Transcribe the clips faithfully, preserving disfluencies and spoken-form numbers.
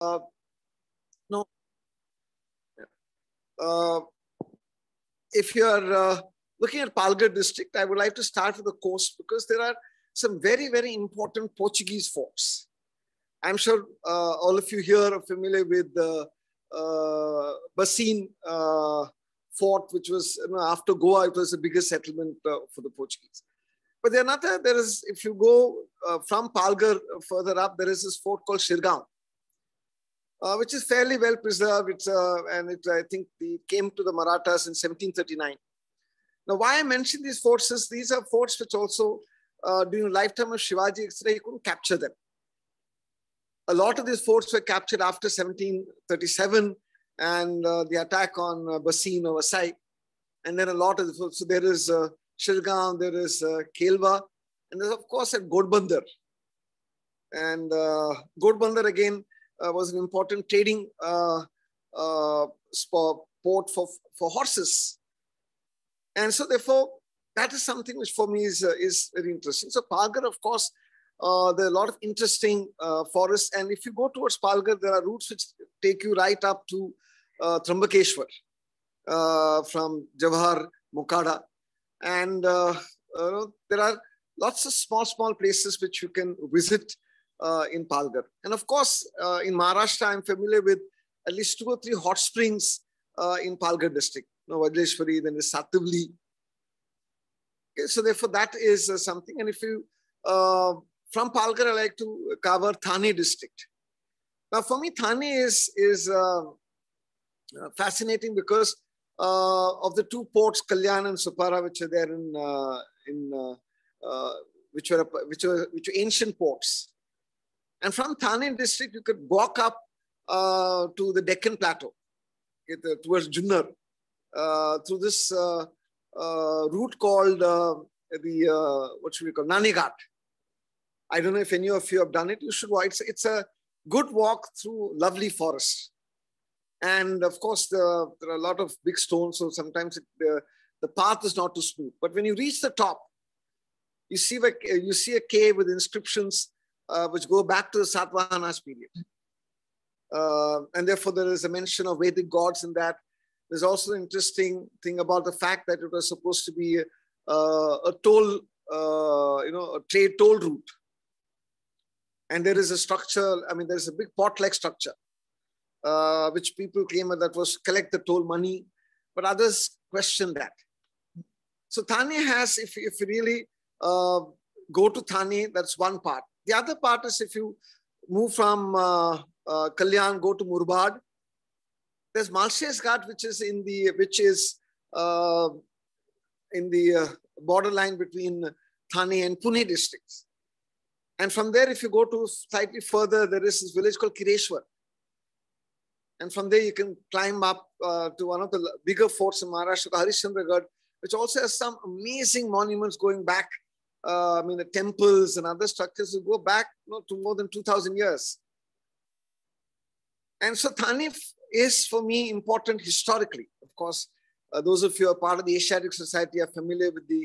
Uh, no. Uh, if you are uh, looking at Palghar district, I would like to start with the coast because there are some very, very important Portuguese forts. I'm sure uh, all of you here are familiar with the uh, Bassein uh, fort, which was, you know, after Goa, it was the biggest settlement uh, for the Portuguese. But there are not, there is, if you go uh, from Palghar further up, there is this fort called Shirgaon, uh, which is fairly well preserved. It's, uh, and it, I think it came to the Marathas in seventeen thirty-nine. Now, why I mention these forts is these are forts which also, uh, during the lifetime of Shivaji, he couldn't capture them. A lot of these forts were captured after seventeen thirty-seven and uh, the attack on uh, Bassein or Vasai. And then a lot of the forts. So there is uh, Shirgaon, there is uh, Kailva, and there's, of course, at Godbundar. And uh, Godbundar, again, uh, was an important trading uh, uh, port for, for horses. And so, therefore, that is something which for me is, uh, is very interesting. So Palghar, of course, Uh, there are a lot of interesting uh, forests. And if you go towards Palghar, there are routes which take you right up to uh, Trambakeshwar uh, from Jawahar, Mokada. And uh, uh, there are lots of small, small places which you can visit uh, in Palghar. And of course, uh, in Maharashtra, I'm familiar with at least two or three hot springs uh, in Palghar district. You know, Mahabaleshwar, then there's Satavli. Okay, so therefore, that is uh, something. And if you... Uh, From Palghar, I like to cover Thane district. Now, for me, Thane is, is uh, fascinating because uh, of the two ports, Kalyan and Supara, which are there in, uh, in uh, uh, which, were, which, were, which were ancient ports. And from Thane district, you could walk up uh, to the Deccan Plateau, towards Junnar, uh, through this uh, uh, route called uh, the, uh, what should we call, Nanegat. I don't know if any of you have done it. You should walk. It's, it's a good walk through lovely forest. And of course, the, there are a lot of big stones. So sometimes it, the, the path is not too smooth. But when you reach the top, you see, you see a cave with inscriptions uh, which go back to the Satavahanas period. Uh, and therefore, there is a mention of Vedic gods in that. There's also an interesting thing about the fact that it was supposed to be uh, a toll, uh, you know, a trade toll route. And there is a structure, I mean, there's a big pot-like structure, uh, which people claim that was collect the toll money, but others question that. So Thane has, if, if you really uh, go to Thane, that's one part. The other part is if you move from uh, uh, Kalyan, go to Murbad, there's Malshes Ghat, which is in the, which is uh, in the uh, borderline between Thane and Pune districts. And from there, if you go to slightly further, there is this village called Kireshwar. And from there, you can climb up uh, to one of the bigger forts in Maharashtra, Harishchandragarh, which also has some amazing monuments going back. Uh, I mean, the temples and other structures will go back, you know, to more than two thousand years. And so Thane is, for me, important historically. Of course, uh, those of you who are part of the Asiatic Society are familiar with the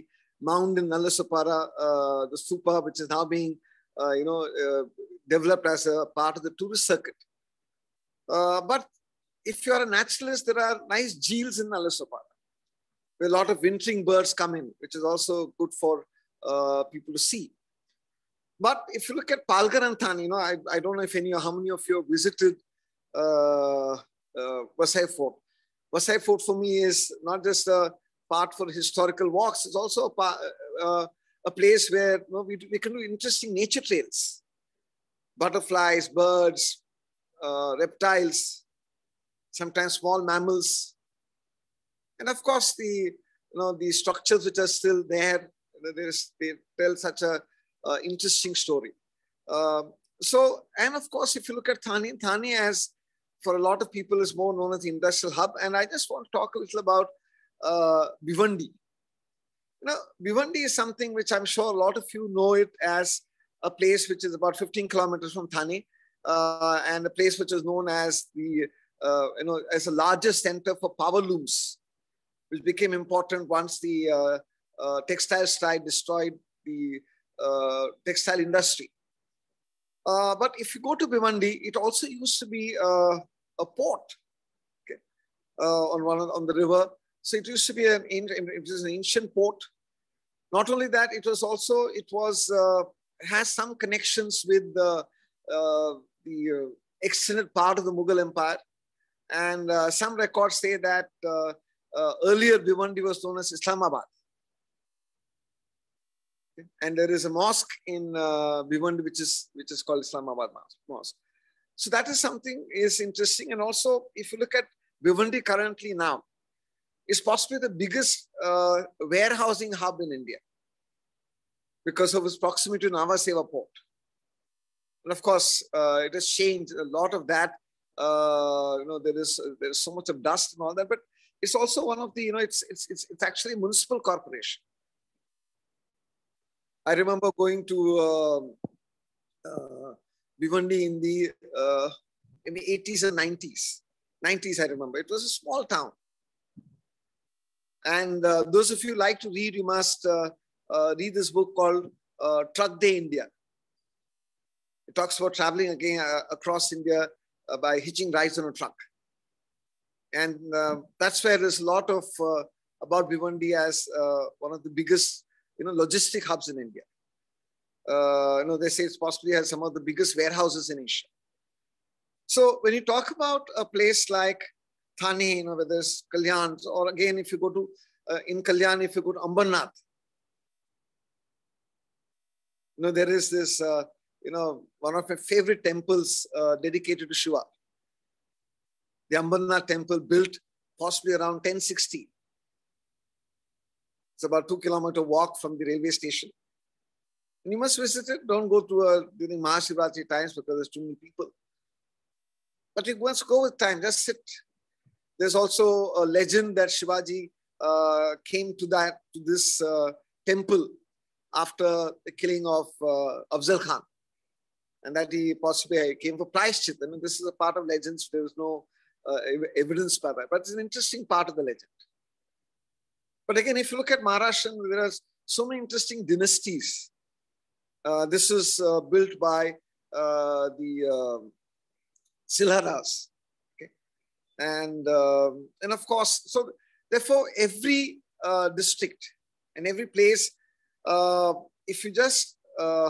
mound in Nalasopara, uh, the stupa, which is now being Uh, you know, uh, developed as a part of the tourist circuit. Uh, but if you are a naturalist, there are nice jheels in Nalasopara, where a lot of wintering birds come in, which is also good for uh, people to see. But if you look at Palghar and Thane, you know, I, I don't know if any or how many of you have visited uh, uh, Bassein Fort. Bassein Fort for me is not just a part for historical walks, it's also a part, uh, a place where, you know, we, we can do interesting nature trails. Butterflies, birds, uh, reptiles, sometimes small mammals. And of course, the, you know, the structures which are still there, there's, they tell such a uh, interesting story. Uh, so, and of course, if you look at Thane, Thane as, for a lot of people, is more known as the industrial hub. And I just want to talk a little about uh, Bhivandi. You know, Bhivandi is something which I'm sure a lot of you know it as a place which is about fifteen kilometers from Thane, uh, and a place which is known as the, uh, you know, as a largest center for power looms, which became important once the uh, uh, textile strike destroyed the uh, textile industry. Uh, but if you go to Bhivandi, it also used to be uh, a port, okay, uh, on one on the river. So it used to be an it was an ancient port. Not only that, it was also it was uh, has some connections with the uh, the uh, extended part of the Mughal Empire, and uh, some records say that uh, uh, earlier Bhivandi was known as Islamabad. And there is a mosque in uh, Bhivandi, which is which is called Islamabad Mosque. So that is something is interesting. And also, if you look at Bhivandi currently now, it's possibly the biggest uh, warehousing hub in India because of its proximity to Nhava Sheva Port. And of course, uh, it has changed a lot of that. Uh, you know, there is there is so much of dust and all that, but it's also one of the you know it's it's it's it's actually a municipal corporation. I remember going to uh, uh, Bhivandi in the uh, in the eighties and nineties. nineties, I remember. It was a small town. And uh, those of you like to read, you must uh, uh, read this book called uh, Truck Day India. It talks about traveling again uh, across India uh, by hitching rides on a truck. And uh, that's where there's a lot of uh, about Bhivandi as uh, one of the biggest you know, logistic hubs in India. Uh, you know, they say it's possibly has some of the biggest warehouses in Asia. So when you talk about a place like Thane, you know, where there's Kalyan, or again, if you go to, uh, in Kalyan, if you go to Ambarnath, you know, there is this, uh, you know, one of my favorite temples uh, dedicated to Shiva. The Ambarnath temple built possibly around ten sixty. It's about two kilometer walk from the railway station. And you must visit it. Don't go to a, during Mahashivratri times because there's too many people. But you must go with time, just sit. There's also a legend that Shivaji uh, came to that to this uh, temple after the killing of uh, Afzal Khan. And that he possibly came for prayashchit. I mean, this is a part of legends. There was no uh, evidence by that. But it's an interesting part of the legend. But again, if you look at Maharashtra, there are so many interesting dynasties. Uh, this is uh, built by uh, the uh, Silharas, okay? And um, and of course, so therefore every uh, district and every place, uh, if you just uh,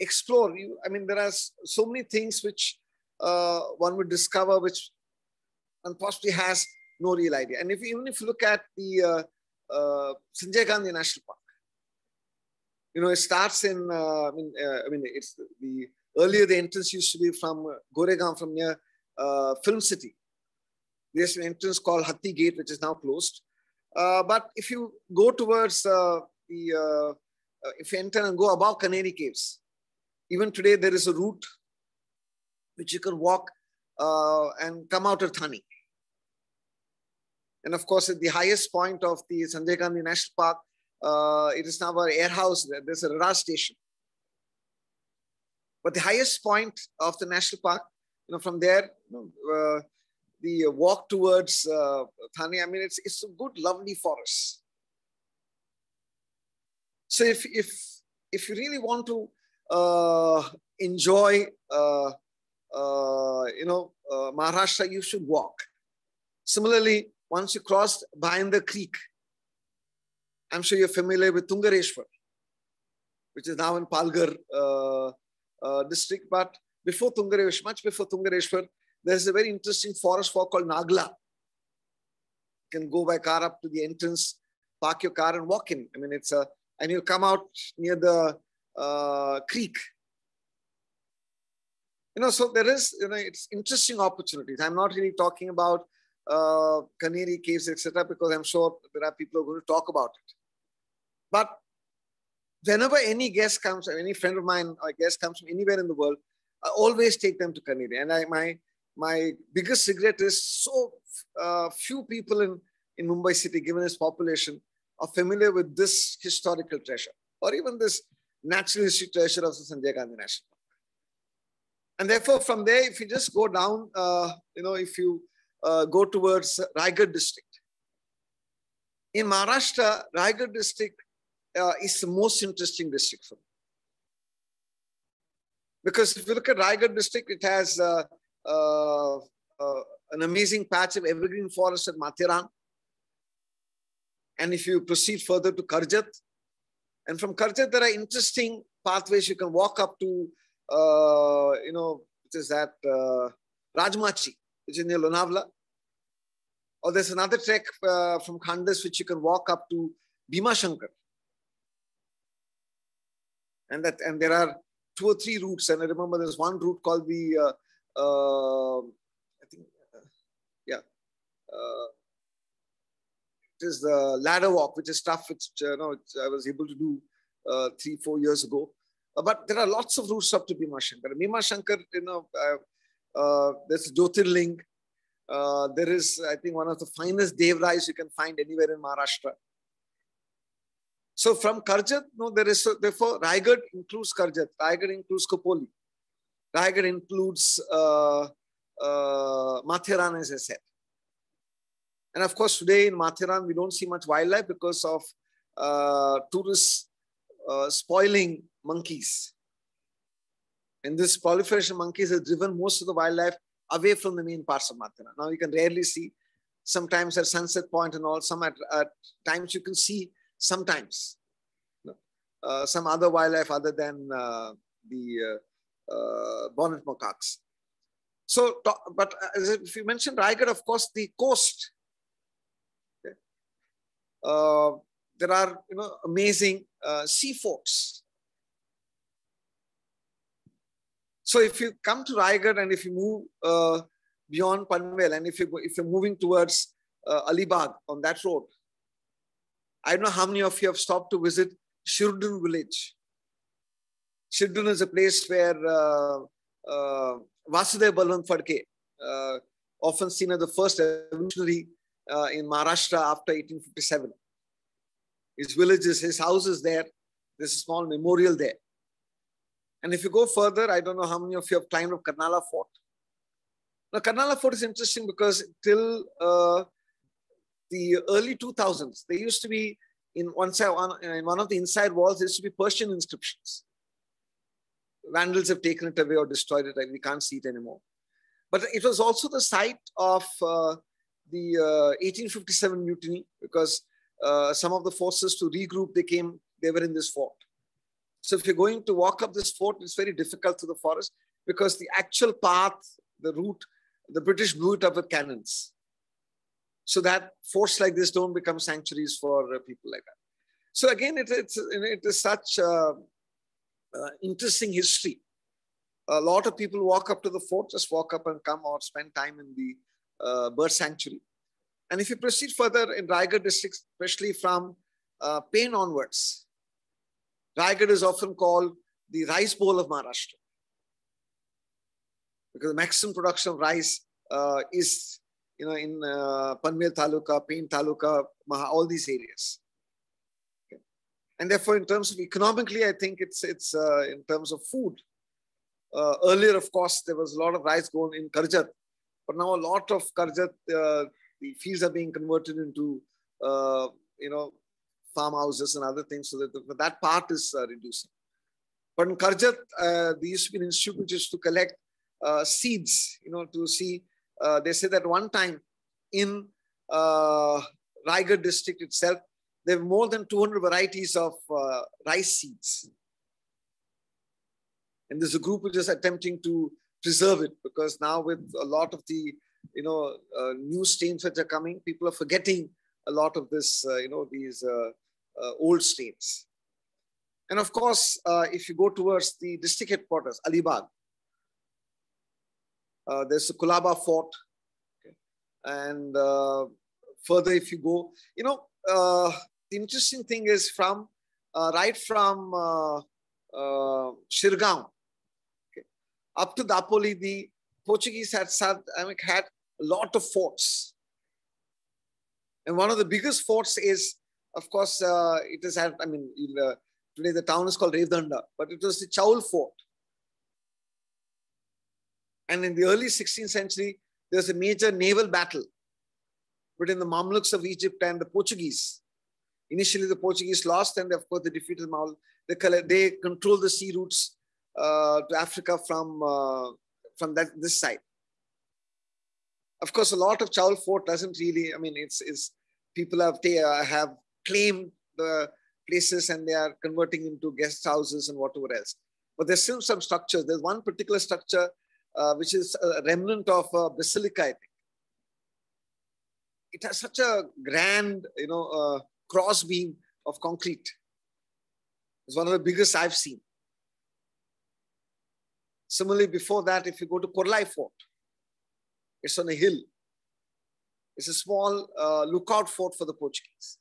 explore, you I mean, there are so many things which uh, one would discover, which one possibly has no real idea. And if even if you look at the uh, Uh, Sanjay Gandhi National Park. You know, it starts in, uh, I mean, uh, I mean, it's the, the earlier the entrance used to be from uh, Goregaon, from near uh, Film City. There's an entrance called Hatti Gate, which is now closed. Uh, but if you go towards uh, the, uh, if you enter and go above Kanheri Caves, even today there is a route which you can walk uh, and come out of Thane. And of course, at the highest point of the Sanjay Gandhi National Park, uh, it is now our air house. There's a radar station. But the highest point of the national park, you know, from there, you know, uh, the walk towards uh, Thane. I mean, it's it's a good, lovely forest. So if if if you really want to uh, enjoy, uh, uh, you know, uh, Maharashtra, you should walk. Similarly. Once you crossed behind the creek, I'm sure you're familiar with Tungareeshwar, which is now in Palghar uh, uh, district. But before Tungareeshwar, much before Tungareeshwar, there's a very interesting forest walk called Nagla. You can go by car up to the entrance, park your car and walk in. I mean, it's a, and you'll come out near the uh, creek. You know, so there is, you know, it's interesting opportunities. I'm not really talking about Uh, Kanheri Caves, et cetera, because I'm sure there are people who are going to talk about it. But whenever any guest comes, any friend of mine or guest comes from anywhere in the world, I always take them to Kanheri. And I, my my biggest regret is so uh, few people in, in Mumbai city, given its population, are familiar with this historical treasure or even this natural history treasure of the Sanjay Gandhi National Park. And therefore, from there, if you just go down, uh, you know, if you Uh, go towards Raigad district. In Maharashtra, Raigad district uh, is the most interesting district for me. Because if you look at Raigad district, it has uh, uh, uh, an amazing patch of evergreen forest at Matheran. And if you proceed further to Karjat, and from Karjat, there are interesting pathways you can walk up to, uh, you know, which is that uh, Rajmachi, which is near Lonavala. Or there's another trek uh, from Khandas, which you can walk up to Bhima Shankar. And, that, and there are two or three routes. And I remember there's one route called the, uh, uh, I think, uh, yeah. Uh, it is the ladder walk, which is stuff which uh, no, I was able to do uh, three, four years ago. Uh, but there are lots of routes up to Bhima Shankar. Bhima Shankar, you know, uh, uh, there's Jyotirling. Uh, there is, I think, one of the finest devrais you can find anywhere in Maharashtra. So from Karjat, no, there is, so therefore, Raigad includes Karjat, Raigad includes Kopoli, Raigad includes uh, uh, Matheran, as I said. And of course, today in Matheran, we don't see much wildlife because of uh, tourists uh, spoiling monkeys. And this proliferation of monkeys has driven most of the wildlife away from the main parts of Matheran. Now you can rarely see, sometimes at Sunset Point and all, some at, at times you can see, sometimes uh, some other wildlife other than uh, the uh, uh, bonnet macaques. So, but as if you mentioned Raigad, of course, the coast. Okay. Uh, there are, you know, amazing uh, sea forts. So if you come to Raigad and if you move uh, beyond Panvel, and if, you, if you're moving towards uh, Alibag on that road, I don't know how many of you have stopped to visit Shirdun village. Shirdun is a place where uh, uh, Vasudev Balwant Phadke, uh, often seen as the first revolutionary uh, in Maharashtra after eighteen fifty-seven. His village is, his house is there. There's a small memorial there. And if you go further, I don't know how many of you have climbed up Karnala Fort. Now, Karnala Fort is interesting because till uh, the early two thousands, there used to be, in one, side, one, in one of the inside walls, there used to be Persian inscriptions. Vandals have taken it away or destroyed it. Like, we can't see it anymore. But it was also the site of uh, the uh, eighteen fifty-seven mutiny, because uh, some of the forces to regroup, they came, they were in this fort. So if you're going to walk up this fort, it's very difficult through the forest because the actual path, the route, the British blew it up with cannons. So that forts like this don't become sanctuaries for uh, people like that. So again, it, it's, it is such uh, uh, interesting history. A lot of people walk up to the fort, just walk up and come, or spend time in the uh, bird sanctuary. And if you proceed further in Raigad district, especially from uh, Pane onwards, Raigad is often called the rice bowl of Maharashtra, because the maximum production of rice uh, is, you know, in uh, Panvel taluka, Pain taluka, Maha, all these areas. Okay. And therefore, in terms of economically, I think it's, it's uh, in terms of food. Uh, earlier, of course, there was a lot of rice grown in Karjat, but now a lot of Karjat, uh, the fields are being converted into, uh, you know, farmhouses and other things, so that the, that part is uh, reducing. But in Karjat, uh, there used to be an institute which is to collect uh, seeds, you know, to see. Uh, they say that one time in uh, Raigad district itself, there are more than two hundred varieties of uh, rice seeds. And there's a group which is attempting to preserve it, because now with a lot of the, you know, uh, new strains which are coming, people are forgetting a lot of this, uh, you know, these uh, uh, old strains. And of course, uh, if you go towards the district headquarters, Alibag, Uh, there's the Kolaba Fort, okay. And uh, further if you go, you know, uh, the interesting thing is from, uh, right from uh, uh, Shirgaon, okay, up to Dapoli, the Portuguese had, I mean, had a lot of forts. And one of the biggest forts is, of course, uh, it is at, I mean, uh, today the town is called Revdanda, but it was the Chaul Fort. And in the early sixteenth century, there was a major naval battle between the Mamluks of Egypt and the Portuguese. Initially, the Portuguese lost, and of course, they defeated the Mamluks. They, they controlled the sea routes uh, to Africa from, uh, from that, this side. Of course, a lot of Chaul Fort doesn't really, I mean, it's, it's people have, they, uh, have claimed the places and they are converting into guest houses and whatever else. But there's still some structures. There's one particular structure uh, which is a remnant of a basilica, I think. It has such a grand, you know, uh, crossbeam of concrete. It's one of the biggest I've seen. Similarly, before that, if you go to Korlai Fort, it's on a hill. It's a small uh, lookout fort for the Portuguese.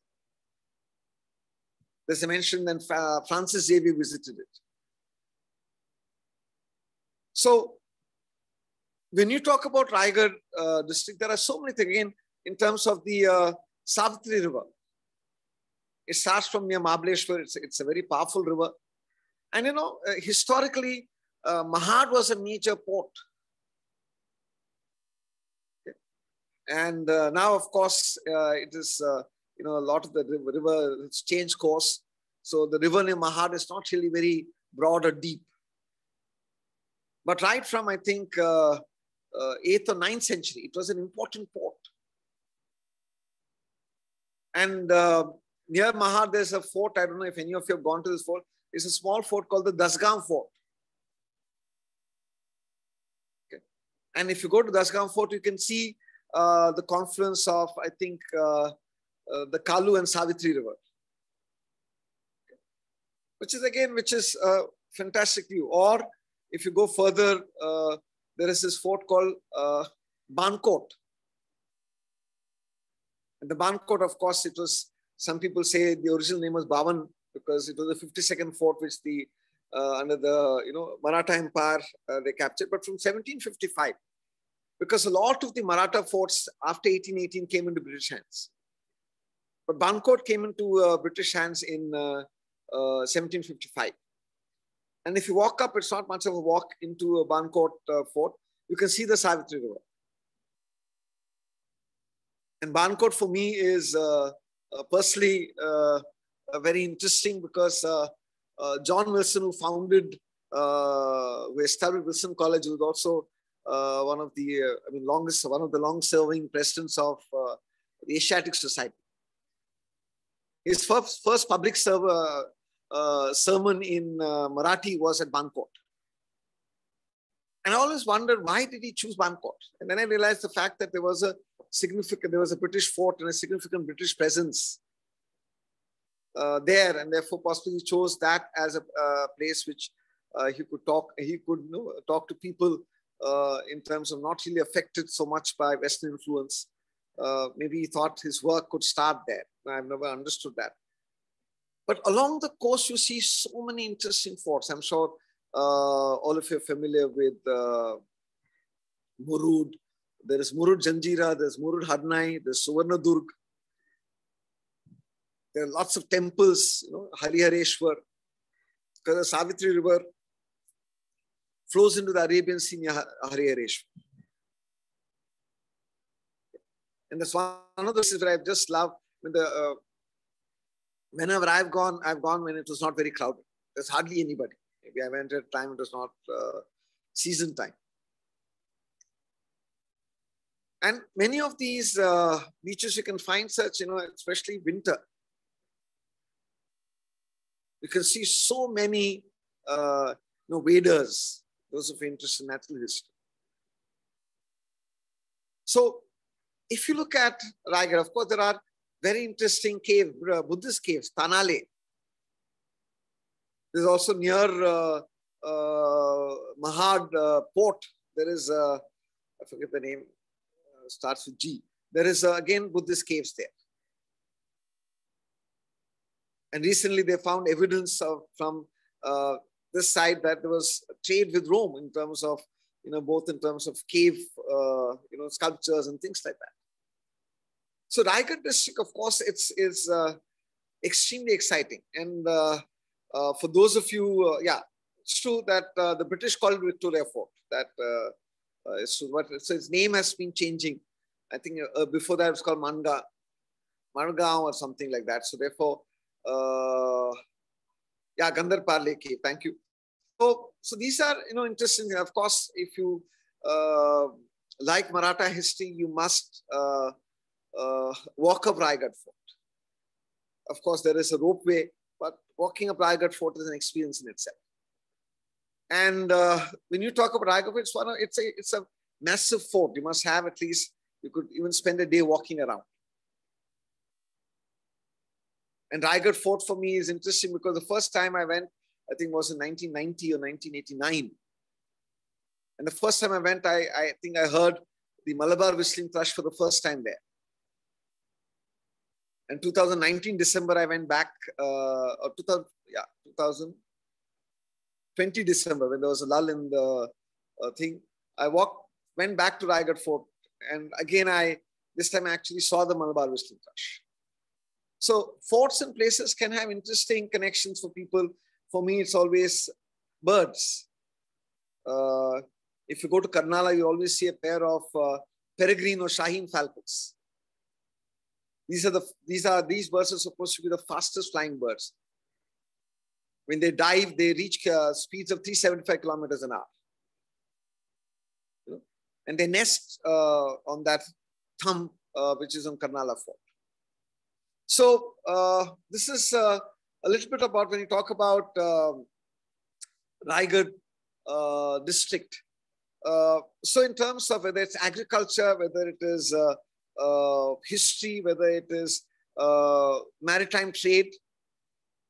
There's a mention, and uh, Francis Xavier visited it. So, when you talk about Raigad uh, district, there are so many things. Again, in terms of the uh, Savitri River, it starts from near Mahabaleshwar. It's, it's a very powerful river. And you know, uh, historically, uh, Mahad was a major port. Okay. And uh, now, of course, uh, it is, uh, you know, a lot of the river, river has changed course. So the river near Mahad is not really very broad or deep. But right from, I think, uh, uh, eighth or ninth century, it was an important port. And uh, near Mahad, there's a fort. I don't know if any of you have gone to this fort. It's a small fort called the Dasgam Fort. Okay. And if you go to Dasgam Fort, you can see uh, the confluence of, I think, uh, uh, the Kalu and Savitri River. Okay. Which is, again, which is a fantastic view. Or if you go further, uh, there is this fort called uh, Bankot. And the Bankot, of course, it was, some people say the original name was Bavan because it was the fifty-second fort which the, uh, under the, you know, Maratha Empire, uh, they captured. But from seventeen fifty-five, because a lot of the Maratha forts after eighteen eighteen came into British hands. But Bankot came into uh, British hands in uh, uh, seventeen fifty-five. And if you walk up, it's not much of a walk into a Bankot uh, fort. You can see the Savitri River. And Bankot for me is uh, uh, personally uh, uh, very interesting because uh, uh, John Wilson, who founded uh, who established Wilson College, was also uh, one of the uh, I mean longest one of the long-serving presidents of uh, the Asiatic Society. His first first public server, uh, sermon in uh, Marathi was at Bankot. And I always wondered, why did he choose Bankot? And then I realized the fact that there was a significant, there was a British fort and a significant British presence uh, there, and therefore possibly he chose that as a uh, place which uh, he could talk, he could you know, talk to people uh, in terms of not really affected so much by Western influence. Uh, maybe he thought his work could start there. I've never understood that. But along the coast, you see so many interesting forts. I'm sure Uh, all of you are familiar with uh, Murud. There is Murud Janjira, there's Murud Harnai, there's Suvarnadurg. There are lots of temples, you know, Harihareshwar. Because the Savitri River flows into the Arabian Sea near Harihareshwar. And that's one of the things that I've just loved. When the, uh, whenever I've gone, I've gone when it was not very crowded. There's hardly anybody. Maybe I went at time, it was not uh, season time. And many of these uh, beaches, you can find such, you know, especially winter. You can see so many, uh, you know, waders, those of interest in natural history. So, if you look at Raigad, of course, there are very interesting cave, uh, Buddhist caves, Tanale. There's also near uh, uh, Mahad uh, port, there is, uh, I forget the name, uh, starts with G. There is, uh, again, Buddhist caves there. And recently they found evidence of, from uh, this side that there was trade with Rome in terms of, you know, both in terms of cave, uh, you know, sculptures and things like that. So Raigad district, of course, it's, it's uh, extremely exciting. And uh, Uh, for those of you, uh, yeah, it's true that uh, the British called Victoria Fort. That uh, uh, is what, so its name has been changing. I think uh, before that it was called Manga, Margao or something like that. So therefore, uh, yeah, Gandharparle Cave. Thank you. So, so these are, you know, interesting. Of course, if you uh, like Maratha history, you must uh, uh, walk up Raigad Fort. Of course, there is a ropeway, but walking up Raigad Fort is an experience in itself. And uh, when you talk about Raigad Fort, it's, one of, it's, a, it's a massive fort. You must have at least, you could even spend a day walking around. And Raigad Fort for me is interesting because the first time I went, I think it was in nineteen ninety or nineteen eighty-nine. And the first time I went, I, I think I heard the Malabar Whistling Thrush for the first time there. And two thousand nineteen, December, I went back, uh, or two thousand, yeah, twenty twenty December, when there was a lull in the uh, thing. I walked, went back to Raigad Fort. And again, I, this time I actually saw the Malabar Whistling Thrush. So forts and places can have interesting connections for people. For me, it's always birds. Uh, if you go to Karnala, you always see a pair of uh, peregrine or Shaheen falcons. These are the these are these birds are supposed to be the fastest flying birds. When they dive, they reach uh, speeds of three hundred seventy-five kilometers an hour. You know? And they nest uh, on that thumb, uh, which is on Karnala Fort. So uh, this is. Uh, A little bit about when you talk about uh, Raigad uh, district. Uh, so in terms of whether it's agriculture, whether it is uh, uh, history, whether it is uh, maritime trade,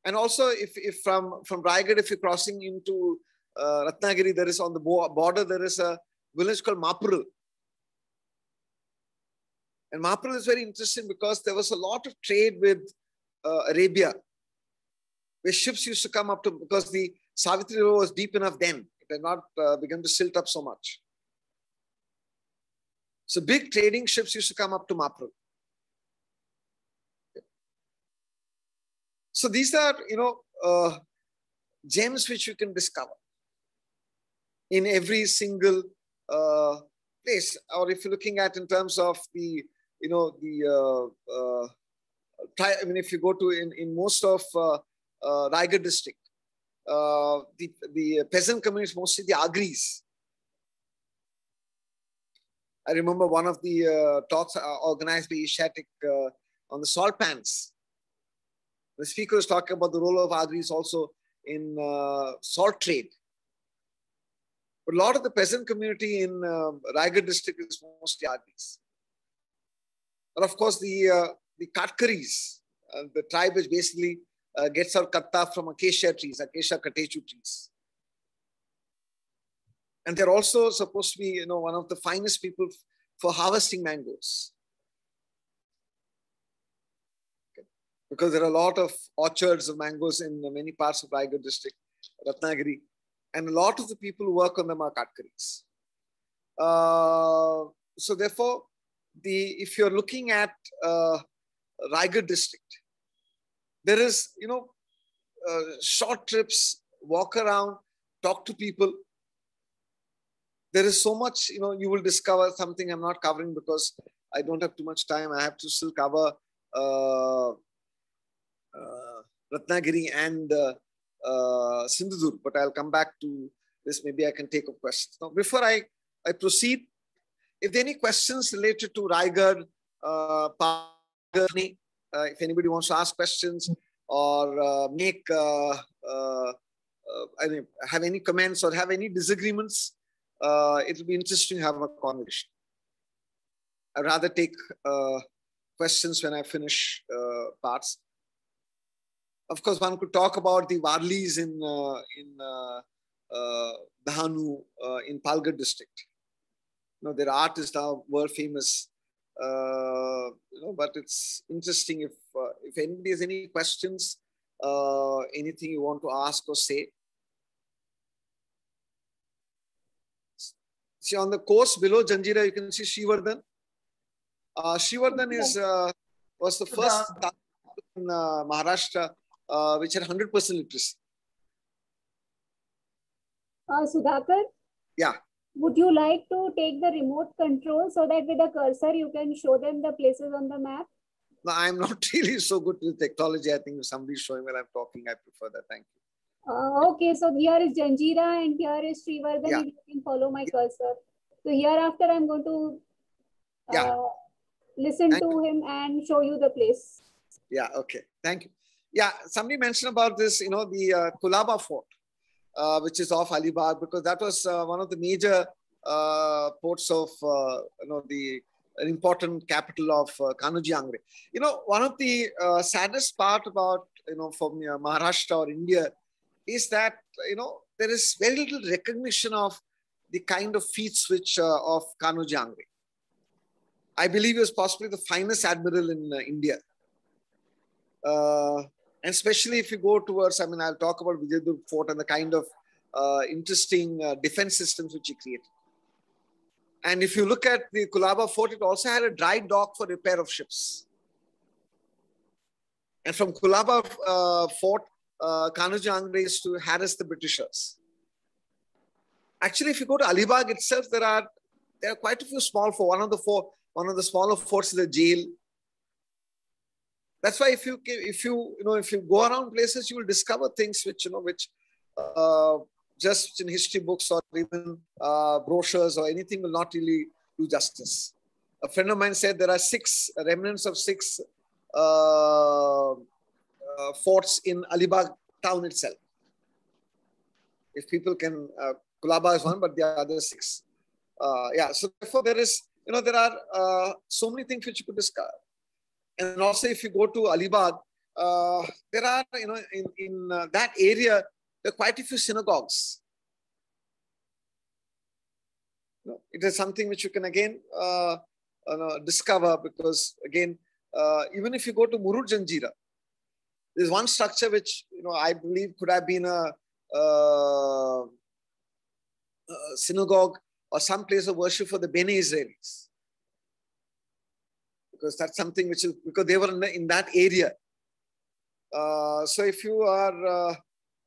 and also if, if from, from Raigad, if you're crossing into uh, Ratnagiri, there is on the border, there is a village called Mapurul. And Mapurul is very interesting because there was a lot of trade with uh, Arabia, where ships used to come up to, because the Savitri River was deep enough then. It had not uh, begun to silt up so much. So big trading ships used to come up to Mapurul. Okay. So these are, you know, uh, gems which you can discover in every single uh, place. Or if you're looking at in terms of the, you know, the, uh, uh, I mean, if you go to in, in most of, uh, Uh, Raigad district. Uh, the, the peasant communities, mostly the Agris. I remember one of the uh, talks organized by Asiatic uh, on the salt pans. The speaker was talking about the role of Agris also in uh, salt trade. But a lot of the peasant community in uh, Raigad district is mostly Agris. And of course, the, uh, the Katkaris, uh, the tribe is basically Uh, gets our katta from acacia trees, acacia katechu trees. And they're also supposed to be, you know, one of the finest people for harvesting mangoes. Okay. Because there are a lot of orchards of mangoes in many parts of Raigad district, Ratnagiri. And a lot of the people who work on them are Katkaris. Uh, so therefore, the, if you're looking at uh, Raigad district, there is, you know, uh, short trips, walk around, talk to people. There is so much, you know, you will discover something I'm not covering because I don't have too much time. I have to still cover uh, uh, Ratnagiri and uh, uh, Sindhudur, but I'll come back to this. Maybe I can take up questions. Now, before I, I proceed, if there are any questions related to Raigad, uh, Palghar, Uh, if anybody wants to ask questions or uh, make, uh, uh, uh, I mean, have any comments or have any disagreements, uh, it'll be interesting to have a conversation. I'd rather take uh, questions when I finish uh, parts. Of course, one could talk about the Warlis in uh, in uh, uh, Dahanu uh, in Palghar district. You know, their art is now world famous. Uh, you know, but it's interesting if uh, if anybody has any questions, uh, anything you want to ask or say. See on the course below Janjira, you can see Shrivardhan. Uh, Shrivardhan is uh, was the first town in uh, Maharashtra uh, which had one hundred percent literacy. Uh, Sudhakar? Yeah. Would you like to take the remote control so that with the cursor you can show them the places on the map? No, I'm not really so good with technology. I think if somebody's showing when I'm talking, I prefer that. Thank you. Uh, okay, so here is Janjira and here is Srivardhan. Yeah. If you can follow my yeah. cursor. So hereafter, I'm going to uh, yeah. listen Thank to you. him and show you the place. Yeah, okay. Thank you. Yeah, somebody mentioned about this, you know, the uh, Kolaba Fort, uh, which is off Alibag, because that was uh, one of the major uh, ports of, uh, you know, the an important capital of uh, Kanuji Angre. You know, one of the uh, saddest part about, you know, from uh, Maharashtra or India is that, you know, there is very little recognition of the kind of feats which uh, of Kanuji Angre. I believe he was possibly the finest admiral in uh, India. Uh, and especially if you go towards, I mean, I'll talk about Vijayadur Fort and the kind of uh, interesting uh, defense systems which he created. And if you look at the Kolaba Fort, it also had a dry dock for repair of ships. And from Kolaba uh, Fort, uh, Kanuji Angre used to harass the Britishers. Actually, if you go to Alibag itself, there are there are quite a few small forts. One of the four, one of the smaller forts is a jail. That's why if you if you you know if you go around places, you will discover things which you know which uh, just in history books or even uh, brochures or anything will not really do justice. A friend of mine said there are six remnants of six uh, uh, forts in Alibag town itself. If people can, uh, Kolaba is one, but the other six. Uh, yeah, so therefore there is, you know, there are uh, so many things which you could discover. And also, if you go to Alibag, uh, there are, you know, in, in uh, that area, there are quite a few synagogues. You know, it is something which you can again uh, uh, discover, because again, uh, even if you go to Murud Janjira, there's one structure which, you know, I believe could have been a, uh, a synagogue or some place of worship for the Bene Israelis. Because that's something which is, because they were in, the, in that area. Uh, so if you are, uh,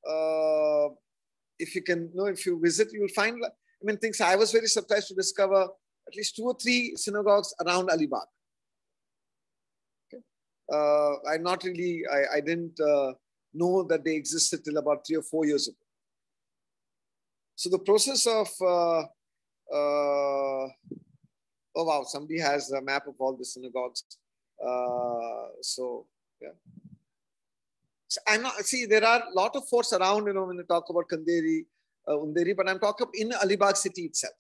uh, if you can, you know, if you visit, you will find, I mean, things. I was very surprised to discover at least two or three synagogues around Alibag. Okay. Uh, I not really, I, I didn't uh, know that they existed till about three or four years ago. So the process of, uh, uh, oh, wow, somebody has a map of all the synagogues. Uh, so, yeah. So I'm not, see, there are a lot of forts around, you know, when you talk about Kanderi, uh, Underi, but I'm talking in Alibag city itself.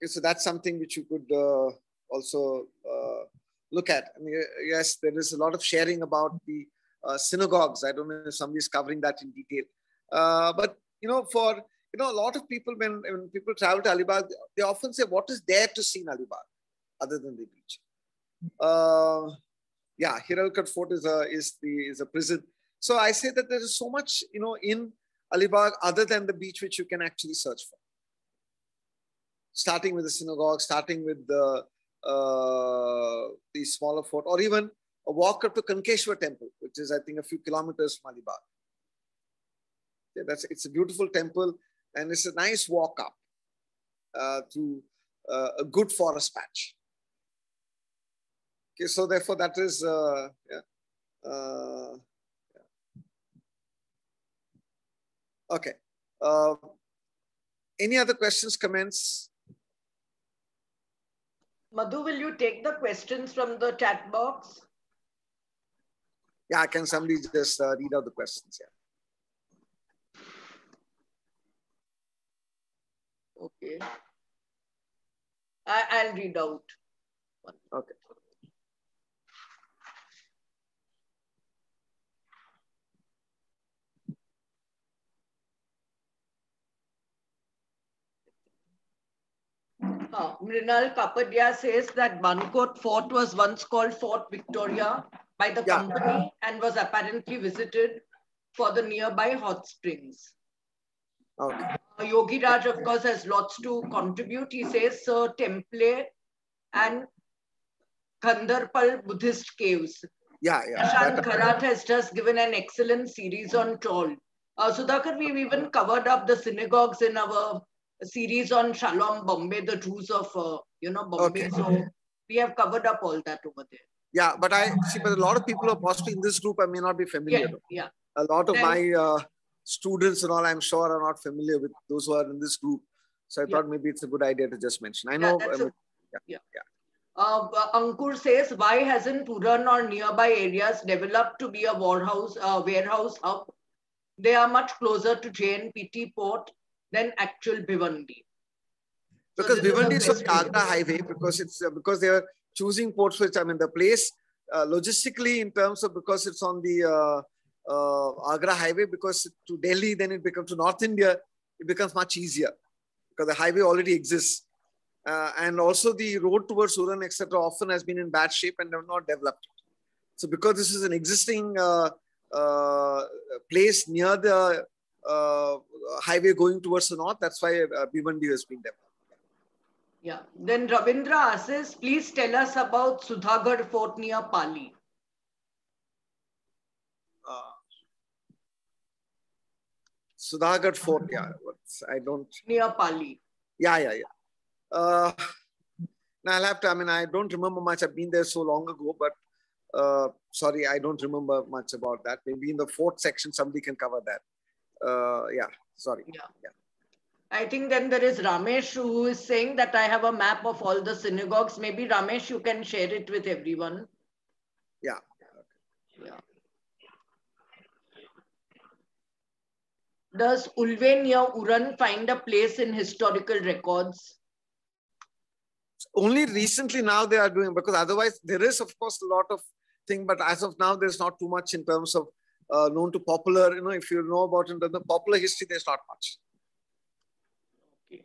Okay, so that's something which you could uh, also uh, look at. I mean, yes, there is a lot of sharing about the uh, synagogues. I don't know if somebody's covering that in detail. Uh, but, you know, for... You know, a lot of people, when, when people travel to Alibag, they often say, what is there to see in Alibag other than the beach? Uh, yeah, Hiralkat Fort is a, is, the, is a prison. So I say that there is so much, you know, in Alibag other than the beach, which you can actually search for. Starting with the synagogue, starting with the, uh, the smaller fort, or even a walk up to Kankeshwar temple, which is, I think, a few kilometers from Alibag. Yeah, that's, it's a beautiful temple. And it's a nice walk up uh, through uh, a good forest patch. Okay, so therefore that is, uh, yeah, uh, yeah. Okay. Uh, any other questions, comments? Madhu, will you take the questions from the chat box? Yeah, can somebody just uh, read out the questions? Yeah. Okay, I, I'll read out. Okay. Uh, Mrinal Kapadia says that Bankot Fort was once called Fort Victoria by the yeah. company and was apparently visited for the nearby hot springs. Okay. Yogi Raj, of course, has lots to contribute. He says, Sir Temple and Kandarpal Buddhist Caves. Yeah, yeah. Prashant Kharat has just given an excellent series on Chaul. Uh, Sudhakar, we've even covered up the synagogues in our series on Shalom, Bombay, the Jews of, uh, you know, Bombay. Okay. So we have covered up all that over there. Yeah, but I see, but a lot of people are possibly in this group I may not be familiar yeah, with. Yeah. A lot of Thanks. my... Uh, students and all, I'm sure, are not familiar with those who are in this group. So I yeah. thought maybe it's a good idea to just mention. I yeah, know. Um, a, yeah. yeah. yeah. Uh, Ankur says, why hasn't Puran or nearby areas developed to be a warehouse, uh, warehouse hub? They are much closer to J N P T port than actual Bhivandi. Because so Bhivandi is, is a Kalka highway, because it's uh, because they are choosing ports which, I mean, the place uh, logistically in terms of, because it's on the uh, uh, Agra highway, because to Delhi, then it becomes to North India, it becomes much easier because the highway already exists. Uh, and also the road towards Suran, et cetera often has been in bad shape and have not developed. So because this is an existing uh, uh, place near the uh, highway going towards the north, that's why uh, Bhivandi has been developed. Yeah. Then Ravindra says, please tell us about Sudhagarh Fort near Pali. Uh, Sudhagarh Fort, yeah. I don't... Near Pali. Yeah, yeah, yeah. Uh, now I'll have to, I mean, I don't remember much. I've been there so long ago, but uh, sorry, I don't remember much about that. Maybe in the fourth section, somebody can cover that. Uh, yeah, sorry. Yeah. yeah. I think then there is Ramesh, who is saying that I have a map of all the synagogues. Maybe Ramesh, you can share it with everyone. Yeah. Okay. Yeah. Does Ulve near Uran find a place in historical records? Only recently now they are doing, because otherwise there is of course a lot of thing, but as of now there's not too much in terms of uh, known to popular, you know, if you know about in the popular history, there's not much. Okay.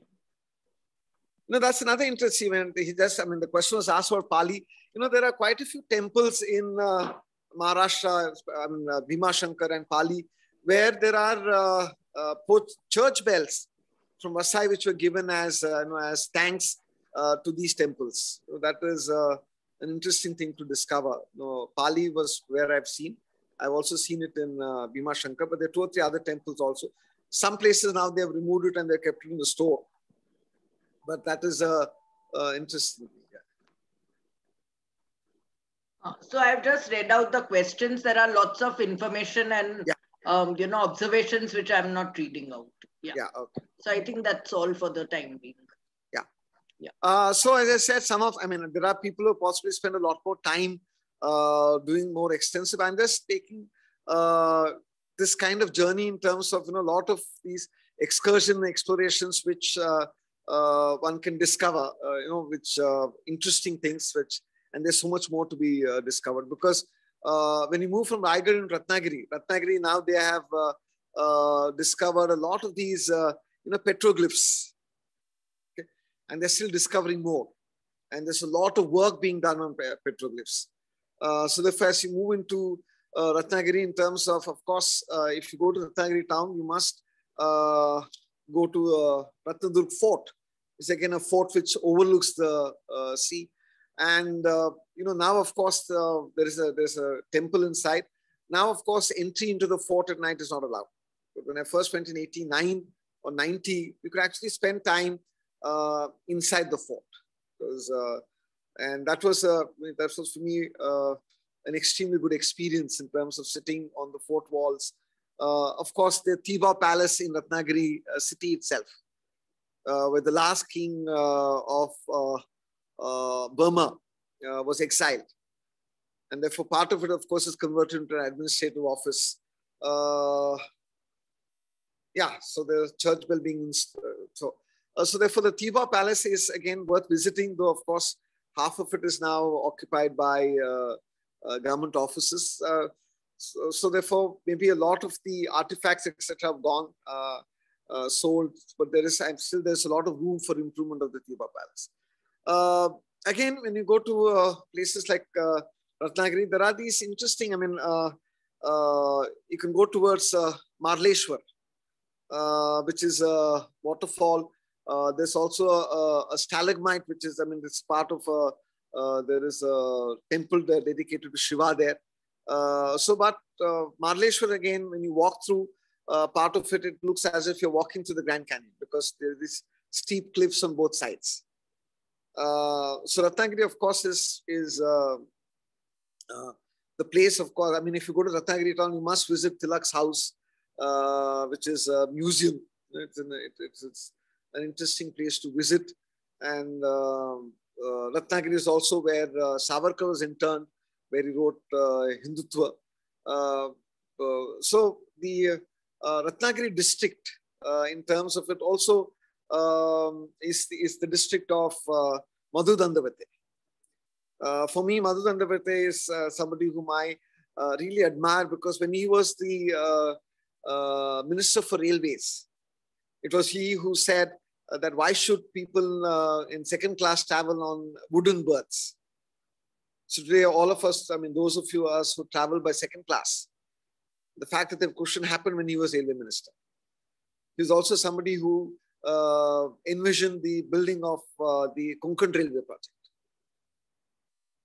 No, that's another interesting event. He just, I mean, the question was asked for Pali. You know, there are quite a few temples in uh, Maharashtra, I mean, uh, Bhima Shankar and Pali, where there are uh, uh, church bells from Vasai, which were given as, uh, you know, as thanks Uh, to these temples. So that is uh, an interesting thing to discover. No, Pali was where I've seen. I've also seen it in uh, Bhima Shankar, but there are two or three other temples also. Some places now they have removed it and they're kept it in the store. But that is uh, uh, interesting. Yeah. So I've just read out the questions. There are lots of information and yeah. um, you know, observations which I'm not reading out. Yeah. yeah okay. So I think that's all for the time being. Yeah. Uh, so as I said, some of, I mean, there are people who possibly spend a lot more time uh, doing more extensive. I'm just taking uh, this kind of journey in terms of, you know, a lot of these excursion explorations, which uh, uh, one can discover, uh, you know, which uh, interesting things, which, and there's so much more to be uh, discovered, because uh, when you move from Raigad and Ratnagiri, Ratnagiri now they have uh, uh, discovered a lot of these, uh, you know, petroglyphs. And they're still discovering more. And there's a lot of work being done on petroglyphs. Uh, so therefore, as you move into uh, Ratnagiri, in terms of, of course, uh, if you go to Ratnagiri town, you must uh, go to uh, Ratnadurg Fort. It's again a fort which overlooks the uh, sea. And, uh, you know, now, of course, uh, there is a, there's a temple inside. Now, of course, entry into the fort at night is not allowed. But when I first went in eighty-nine or ninety, you could actually spend time Uh, inside the fort, because, uh, and that was uh, that was for me uh, an extremely good experience in terms of sitting on the fort walls. Uh, of course, the Tiba Palace in Ratnagiri uh, city itself, uh, where the last king uh, of uh, uh, Burma uh, was exiled, and therefore part of it, of course, is converted into an administrative office. Uh, yeah, so the church buildings. Uh, so. Uh, so therefore, the Tiba Palace is again worth visiting, though of course, half of it is now occupied by uh, uh, government offices. Uh, so, so therefore, maybe a lot of the artifacts, et cetera have gone uh, uh, sold, but there is, I'm still, there's a lot of room for improvement of the Tiba Palace. Uh, again, when you go to uh, places like uh, Ratnagiri, there are these interesting, I mean, uh, uh, you can go towards uh, Mahabaleshwar, uh, which is a waterfall. Uh, there's also a, a stalagmite, which is, I mean, it's part of a, uh, there is a temple there dedicated to Shiva there. Uh, so, but uh, Mahabaleshwar, again, when you walk through uh, part of it, it looks as if you're walking through the Grand Canyon, because there are these steep cliffs on both sides. Uh, so Ratnagiri, of course, is, is uh, uh, the place, of course. I mean, if you go to Ratnagiri town, you must visit Tilak's house, uh, which is a museum. It's an, it, it's, it's an interesting place to visit. And uh, uh, Ratnagiri is also where uh, Savarkar was interned, where he wrote uh, Hindutva. Uh, uh, so the uh, Ratnagiri district, uh, in terms of it also, um, is, is the district of uh, Madhu Dandavate. Uh, for me, Madhu Dandavate is uh, somebody whom I uh, really admire, because when he was the uh, uh, Minister for Railways, it was he who said uh, that why should people uh, in second class travel on wooden berths? So today, all of us, I mean, those of you us who travel by second class, the fact that the question happened when he was railway minister. He was also somebody who uh, envisioned the building of uh, the Konkan Railway project.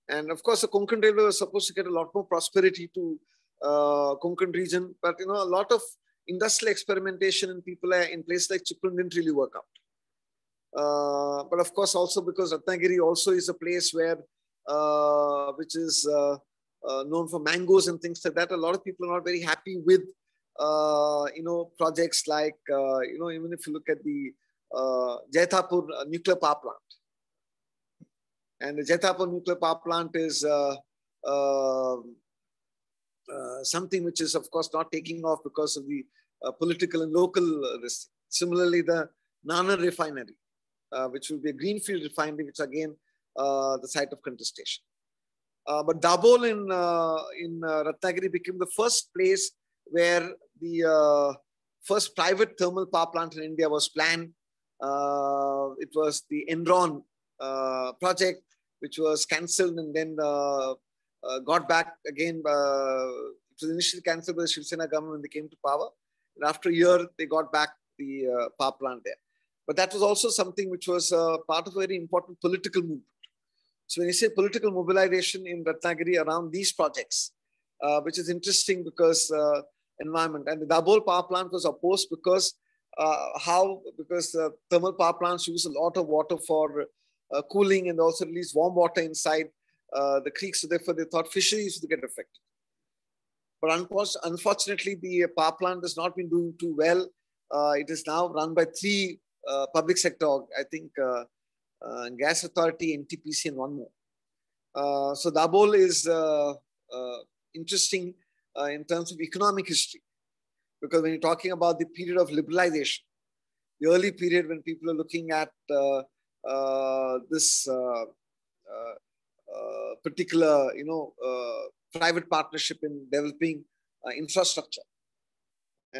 And of course, the Konkan Railway was supposed to get a lot more prosperity to uh, Konkan region, but you know, a lot of industrial experimentation in people in places like Chippur didn't really work out. Uh, but of course, also because Ratnagiri also is a place where, uh, which is uh, uh, known for mangoes and things like that, a lot of people are not very happy with, uh, you know, projects like, uh, you know, even if you look at the uh, Jaithapur nuclear power plant. And the Jaithapur nuclear power plant is uh, uh, uh, something which is, of course, not taking off because of the uh, political and local risk. Similarly, the Nana refinery, uh, which will be a greenfield refinery, which again, uh, the site of contestation. Uh, but Dabhol in, uh, in uh, Ratnagiri became the first place where the uh, first private thermal power plant in India was planned. Uh, it was the Enron uh, project, which was cancelled and then uh, uh, got back again. Uh, it was initially cancelled by the Shiv Sena government when they came to power. And after a year, they got back the uh, power plant there. But that was also something which was uh, part of a very important political movement. So when you say political mobilization in Ratnagiri around these projects, uh, which is interesting because uh, environment, and the Dabhol power plant was opposed because uh, how, because uh, thermal power plants use a lot of water for Uh, cooling and also release warm water inside uh, the creeks. So therefore, they thought fisheries would get affected. But unfortunately, the power plant has not been doing too well. Uh, it is now run by three uh, public sector, I think, uh, uh, Gas Authority, N T P C, and one more. Uh, so Dabhol is uh, uh, interesting uh, in terms of economic history, because when you're talking about the period of liberalization, the early period when people are looking at uh, Uh, this uh, uh, uh, particular, you know, uh, private partnership in developing uh, infrastructure.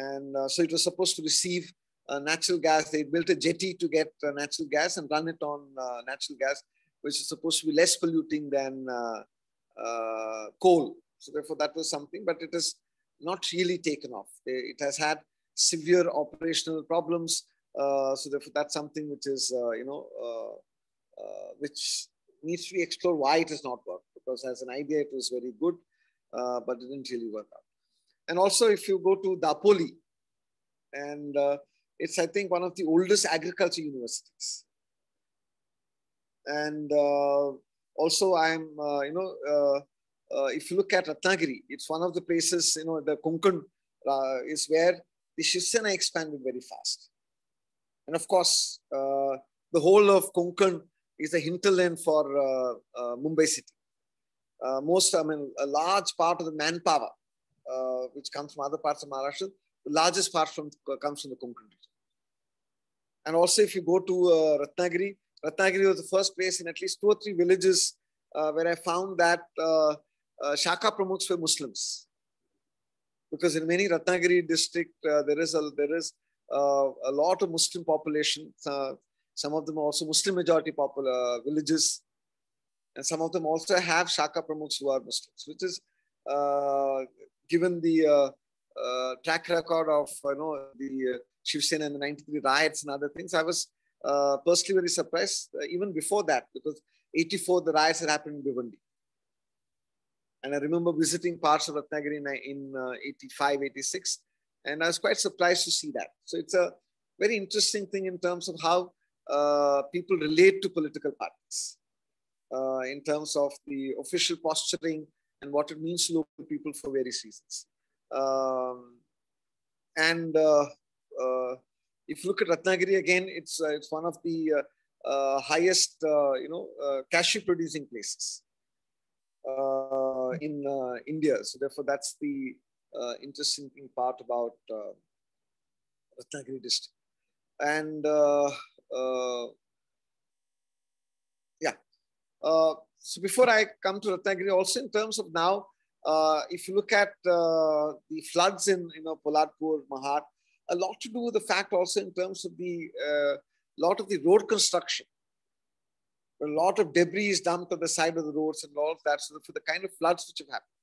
And uh, so it was supposed to receive uh, natural gas. They built a jetty to get uh, natural gas and run it on uh, natural gas, which is supposed to be less polluting than uh, uh, coal. So therefore, that was something, but it has not really taken off. It has had severe operational problems. Uh, so therefore, that's something which is, uh, you know, uh, uh, which needs to be explored why it has not worked, because as an idea, it was very good, uh, but it didn't really work out. And also, if you go to Dapoli, and uh, it's, I think, one of the oldest agriculture universities. And uh, also, I'm, uh, you know, uh, uh, if you look at Ratnagiri, it's one of the places, you know, the Konkan uh, is where the Shiv Sena expanded very fast. And of course, uh, the whole of Konkan is a hinterland for uh, uh, Mumbai city. Uh, most, I mean, a large part of the manpower, uh, which comes from other parts of Maharashtra, the largest part from comes from the Konkan region. And also, if you go to uh, Ratnagiri, Ratnagiri was the first place in at least two or three villages uh, where I found that uh, uh, Shaka Pramukhs were Muslims. Because in many Ratnagiri district, uh, there is a, there is Uh, a lot of Muslim population, uh, some of them also Muslim majority popular villages, and some of them also have Shaka Pramukhs who are Muslims, which is uh, given the uh, uh, track record of, you know, the uh, Shiv Sena and the ninety-three riots and other things. I was uh, personally very surprised uh, even before that, because eighty-four the riots had happened in Bhivandi. And I remember visiting parts of Ratnagiri in, in uh, eighty-five, eighty-six. And I was quite surprised to see that. So it's a very interesting thing in terms of how uh, people relate to political parties, uh, in terms of the official posturing and what it means to local people for various reasons. Um, And uh, uh, if you look at Ratnagiri again, it's uh, it's one of the uh, Uh, highest, uh, you know, uh, cashew producing places uh, in uh, India. So therefore, that's the uh, interesting part about uh, Ratnagiri district. And uh, uh, yeah, uh, so before I come to Ratnagiri, also in terms of now, uh, if you look at uh, the floods in, you know, Polatpur, Mahad, a lot to do with the fact also in terms of the uh, lot of the road construction. A lot of debris is dumped on the side of the roads and all of that. So for the kind of floods which have happened.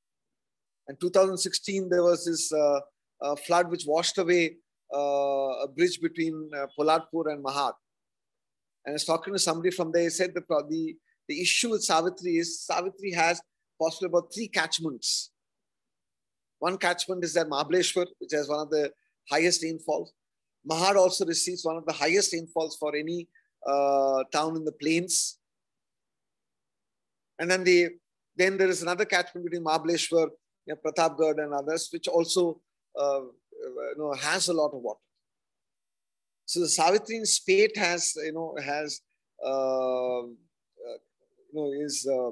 In two thousand sixteen, there was this uh, uh, flood which washed away uh, a bridge between uh, Polatpur and Mahad. And I was talking to somebody from there, he said the, the, the issue with Savitri is, Savitri has possibly about three catchments. One catchment is that Mahabaleshwar, which has one of the highest rainfalls. Mahad also receives one of the highest rainfalls for any uh, town in the plains. And then, the, then there is another catchment between Mahabaleshwar, you know, Pratapgarh and others, which also uh, you know, has a lot of water. So the Savitri in spate has, you know, has, uh, uh, you know, is uh,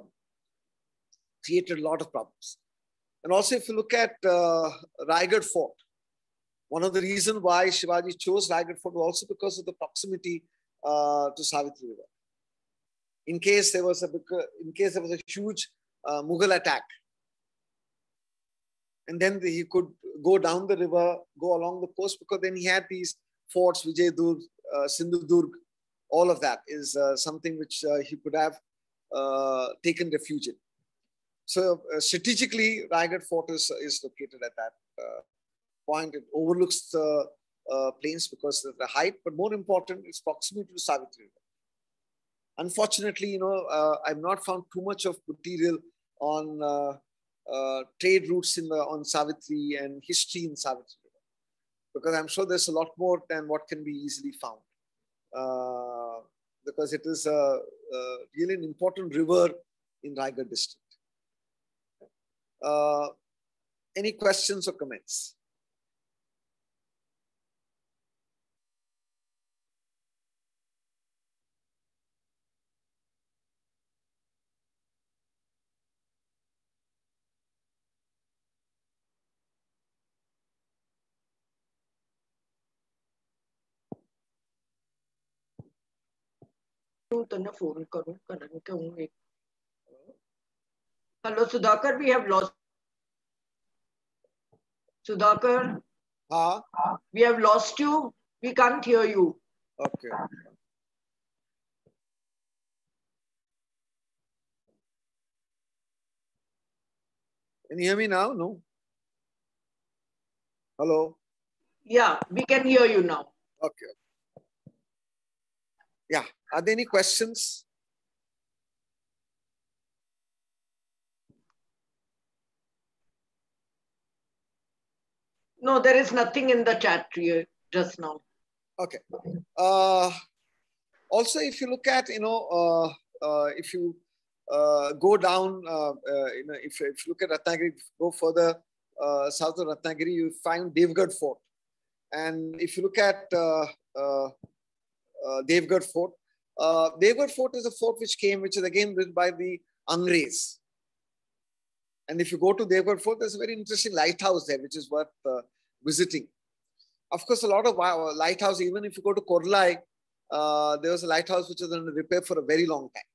created a lot of problems. And also if you look at uh, Raigad Fort, one of the reasons why Shivaji chose Raigad Fort was also because of the proximity uh, to Savitri River. In case there was a in case there was a huge uh, Mughal attack, and then the, he could go down the river, go along the coast, because then he had these forts, Vijaydurg, uh, Sindhudurg, all of that is uh, something which uh, he could have uh, taken refuge in. So uh, strategically, Raigad Fort is, is located at that Uh, point. It overlooks the uh, plains because of the height, but more important, it's proximity to Savitri River. Unfortunately, you know, uh, I've not found too much of material on uh, uh, trade routes in the, on Savitri and history in Savitri River, because I'm sure there's a lot more than what can be easily found, uh, because it is a, a really an important river in Raigad district. Uh, any questions or comments? Hello, Sudhakar, we have lost Sudhakar. Huh? We have lost you. We can't hear you. Okay. Can you hear me now? No. Hello. Yeah, we can hear you now. Okay. Yeah. Are there any questions? No, there is nothing in the chat here just now. Okay. Uh, also, if you look at, you know, uh, uh, if you uh, go down, uh, uh, you know, if, if you look at Ratnagiri, go further uh, south of Ratnagiri, you find Devgad Fort. And if you look at uh, uh, Uh, Devgad Fort. Uh, Devgad Fort is a fort which came, which is again built by the Angrez. And if you go to Devgad Fort, there's a very interesting lighthouse there, which is worth uh, visiting. Of course, a lot of uh, lighthouse, even if you go to Korlai, uh, there was a lighthouse which was under repair for a very long time.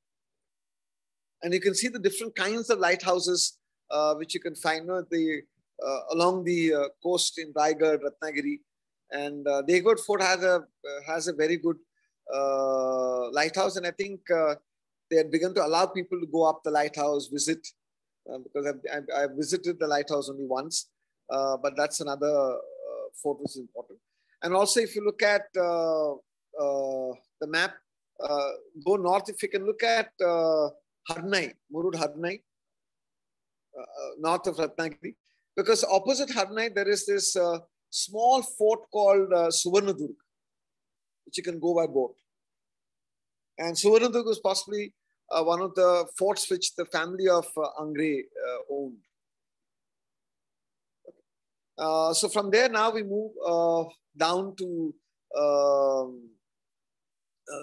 And you can see the different kinds of lighthouses uh, which you can find, you know, the, uh, along the uh, coast in Raigad, Ratnagiri. And uh, Devgad Fort has a, uh, has a very good Uh, lighthouse, and I think uh, they had begun to allow people to go up the lighthouse, visit, uh, because I've, I've visited the lighthouse only once, uh, but that's another uh, fort which is important. And also if you look at uh, uh, the map, uh, go north, if you can look at uh, Harnai, Murud Harnai, uh, north of Ratnagiri, because opposite Harnai there is this uh, small fort called uh, Suvarnadurg, which you can go by boat. And Suvarnadurg was possibly uh, one of the forts which the family of uh, Angre uh, owned. Uh, so from there, now we move uh, down to uh, uh,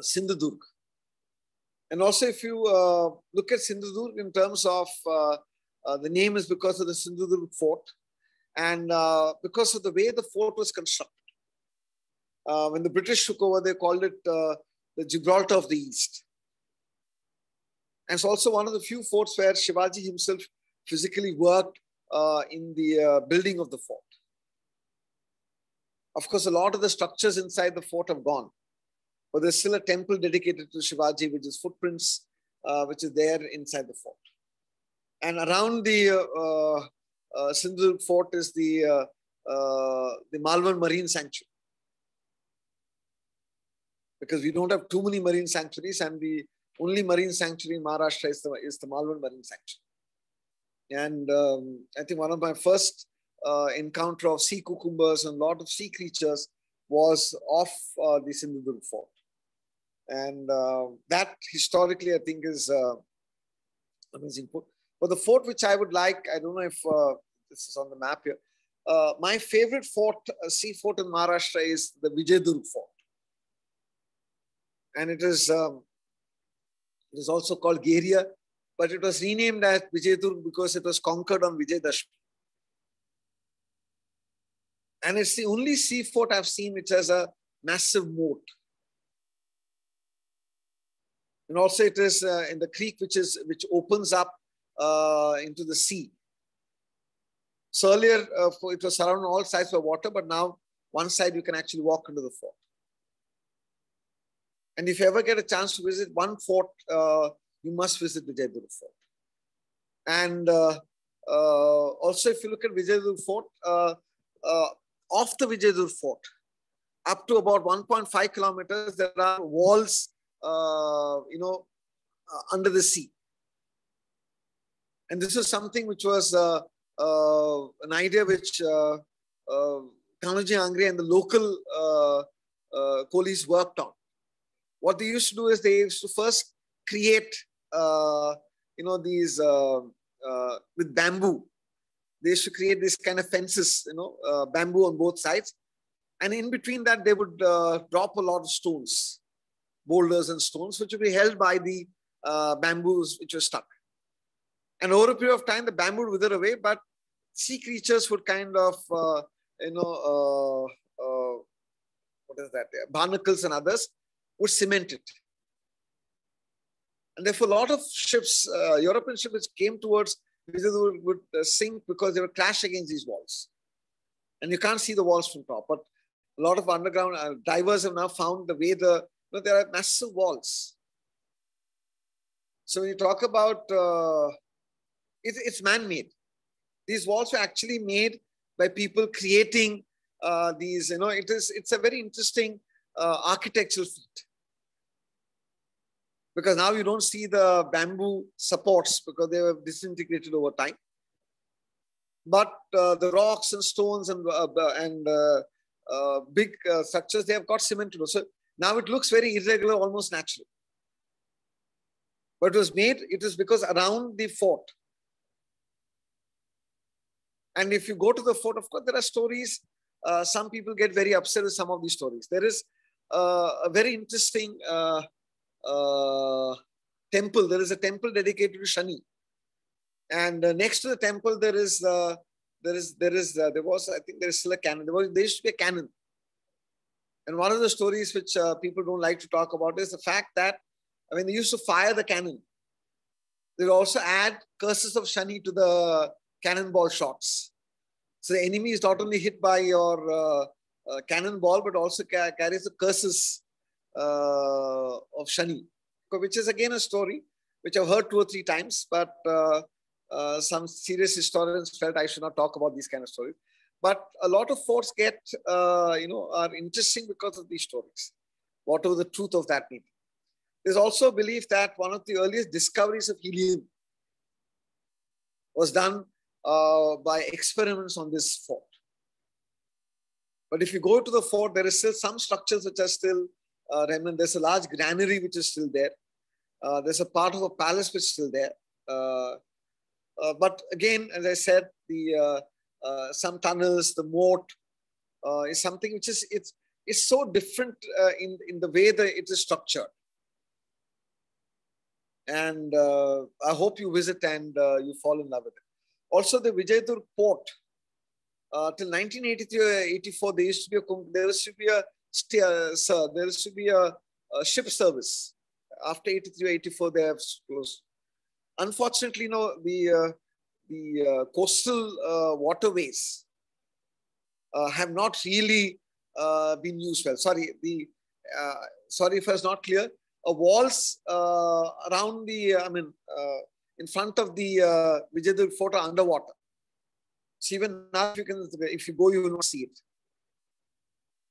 Sindhudurg. And also, if you uh, look at Sindhudurg in terms of uh, uh, the name is because of the Sindhudurg fort, and uh, because of the way the fort was constructed. Uh, when the British took over, they called it uh, the Gibraltar of the East. And it's also one of the few forts where Shivaji himself physically worked uh, in the uh, building of the fort. Of course, a lot of the structures inside the fort have gone, but there's still a temple dedicated to Shivaji, which is footprints, uh, which is there inside the fort. And around the uh, uh, Sindhudurg fort is the, uh, uh, the Malvan Marine Sanctuary. Because we don't have too many marine sanctuaries, and the only marine sanctuary in Maharashtra is the, is the Malvan Marine Sanctuary. And um, I think one of my first uh, encounter of sea cucumbers and a lot of sea creatures was off uh, the Sindhudurg fort. And uh, that historically, I think, is uh, amazing. But the fort which I would like, I don't know if uh, this is on the map here. Uh, my favorite fort, uh, sea fort in Maharashtra is the Vijayadurg fort. And it is, um, it is also called Geria, but it was renamed as Vijayadurg because it was conquered on Vijayadashmi. And it's the only sea fort I've seen which has a massive moat. And also it is uh, in the creek which is which opens up uh, into the sea. So earlier uh, it was surrounded on all sides by water, but now one side you can actually walk into the fort. And if you ever get a chance to visit one fort, uh, you must visit Vijayadurg Fort. And uh, uh, also, if you look at Vijayadurg Fort, uh, uh, off the Vijayadurg Fort, up to about one point five kilometers, there are walls, uh, you know, uh, under the sea. And this is something which was uh, uh, an idea which uh, uh, Kanhoji Angre and the local uh, uh, coolies worked on. What they used to do is they used to first create, uh, you know, these, uh, uh, with bamboo, they used to create this kind of fences, you know, uh, bamboo on both sides. And in between that, they would uh, drop a lot of stones, boulders and stones, which would be held by the uh, bamboos which were stuck. And over a period of time, the bamboo would wither away, but sea creatures would kind of, uh, you know, uh, uh, what is that, barnacles and others, would cement it. And therefore, a lot of ships, uh, European ships which came towards Vijayadurg would uh, sink because they would clash against these walls. And you can't see the walls from top, but a lot of underground uh, divers have now found the way the, you know, there are massive walls. So when you talk about, uh, it, it's man-made. These walls were actually made by people creating uh, these, you know, it is, it's a very interesting uh, architectural feat. Because now you don't see the bamboo supports because they were disintegrated over time. But uh, the rocks and stones and, uh, and uh, uh, big uh, structures, they have got cemented. So now it looks very irregular, almost natural. But it was made, it is because around the fort. And if you go to the fort, of course, there are stories. Uh, some people get very upset with some of these stories. There is uh, a very interesting uh, Uh, temple. There is a temple dedicated to Shani, and uh, next to the temple there is uh, there is there is uh, there was I think there is still a cannon. There was there used to be a cannon. And one of the stories which uh, people don't like to talk about is the fact that I mean they used to fire the cannon. They would also add curses of Shani to the cannonball shots, so the enemy is not only hit by your uh, uh, cannonball but also ca carries the curses Uh, of Shani, which is again a story which I've heard two or three times, but uh, uh, some serious historians felt I should not talk about these kind of stories. But a lot of forts get, uh, you know, are interesting because of these stories. What was the truth of that meaning? There's also a belief that one of the earliest discoveries of helium was done uh, by experiments on this fort. But if you go to the fort, there is still some structures which are still Uh, remnant. There's a large granary which is still there. Uh, there's a part of a palace which is still there. Uh, uh, but again, as I said, the uh, uh, some tunnels, the moat uh, is something which is it's it's so different uh, in in the way that it is structured. And uh, I hope you visit and uh, you fall in love with it. Also, the Vijaydur port. Uh, till nineteen eighty-three or eighty-four, there used to be a there used to be a uh, there used to be a, a ship service. After eighty-three, eighty-four, they have closed. Unfortunately, you know, the uh, the uh, coastal uh, waterways uh, have not really uh, been used well. Sorry, the uh, sorry if I was not clear. Uh, walls uh, around the uh, I mean uh, in front of the uh, Vijaydur Fort are underwater. So even now, if you can, if you go, you will not see it.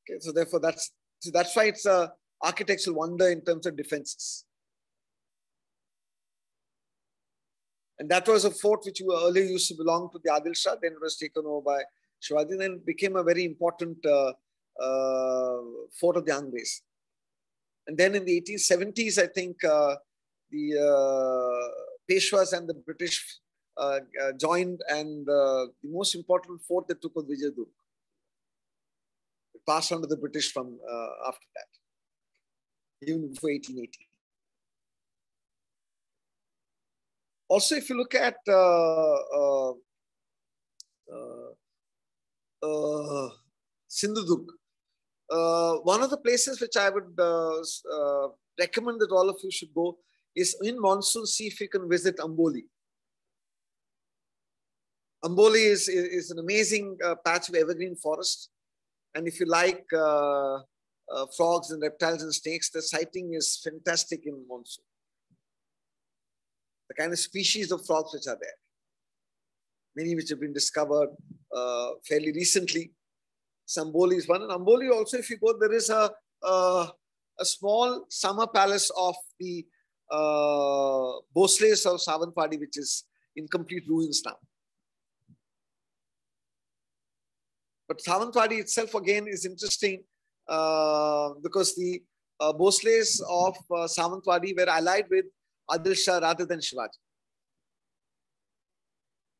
Okay, so therefore, that's so that's why it's a architectural wonder in terms of defenses. And that was a fort which earlier used to belong to the Adil Shah. Then it was taken over by Shivaji. Then it became a very important uh, uh, fort of the Angres. And then in the eighteen seventies, I think uh, the uh, Peshwas and the British uh, uh, joined, and uh, the most important fort they took was Vijaydur. It passed on to the British from uh, after that, even before eighteen eighty. Also, if you look at uh, uh, uh, Sindhudurg, uh, one of the places which I would uh, uh, recommend that all of you should go is in monsoon, see if you can visit Amboli. Amboli is, is, is an amazing uh, patch of evergreen forest. And if you like uh, uh, frogs and reptiles and snakes, the sighting is fantastic in monsoon. The kind of species of frogs which are there, many which have been discovered uh, fairly recently. Amboli is one, and Amboli also, if you go, there is a uh, a small summer palace of the uh, Bhosles of Savanpadi, which is in complete ruins now. But Savanpadi itself again is interesting uh, because the uh, Bhosles of uh, Savanpadi were allied with Adil Shah rather than Shivaji.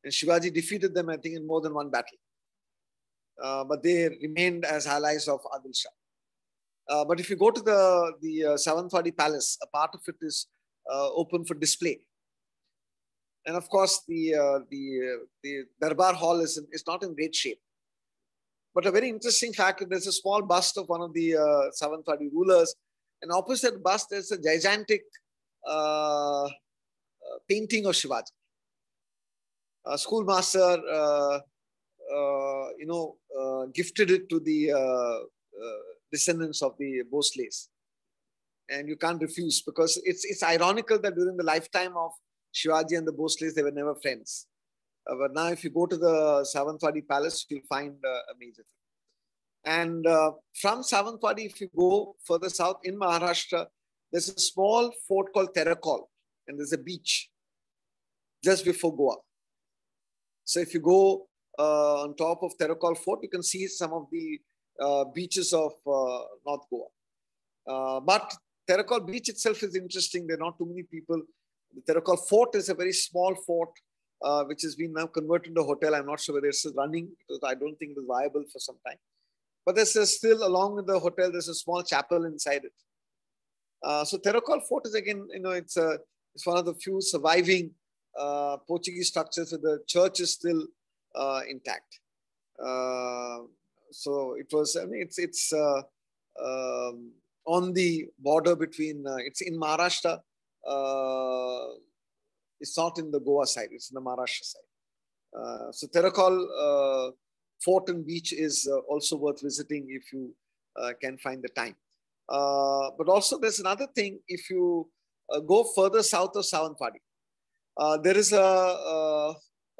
And Shivaji defeated them, I think, in more than one battle. Uh, but they remained as allies of Adil Shah. Uh, but if you go to the, the uh, Savanpadi Palace, a part of it is uh, open for display. And of course, the, uh, the, uh, the Darbar Hall is, in, is not in great shape. But a very interesting fact, there's a small bust of one of the uh, Savanpadi rulers. And opposite the bust, there's a gigantic Uh, uh, painting of Shivaji. Uh, schoolmaster, uh, uh, you know, uh, gifted it to the uh, uh, descendants of the Bhosles, and you can't refuse, because it's it's ironical that during the lifetime of Shivaji and the Bhosles, they were never friends. Uh, but now, if you go to the Savanpadi Palace, you'll find uh, a major thing. And uh, from Savanpadi, if you go further south in Maharashtra, there's a small fort called Terakol, and there's a beach just before Goa. So if you go uh, on top of Terakol Fort, you can see some of the uh, beaches of uh, North Goa. Uh, but Terakol beach itself is interesting. There are not too many people. The Terakol Fort is a very small fort, uh, which has been now converted into a hotel. I'm not sure whether it's still running, because I don't think it was viable for some time. But there's a still, along with the hotel, there's a small chapel inside it. Uh, so Terakol Fort is again, you know, it's a, it's one of the few surviving uh, Portuguese structures where the church is still uh, intact. Uh, so it was, I mean, it's it's uh, um, on the border between, uh, it's in Maharashtra. Uh, it's not in the Goa side, it's in the Maharashtra side. Uh, so Terakol uh, Fort and beach is uh, also worth visiting if you uh, can find the time. Uh, but also there's another thing, if you uh, go further south of Savanpadi, uh, there is a, a,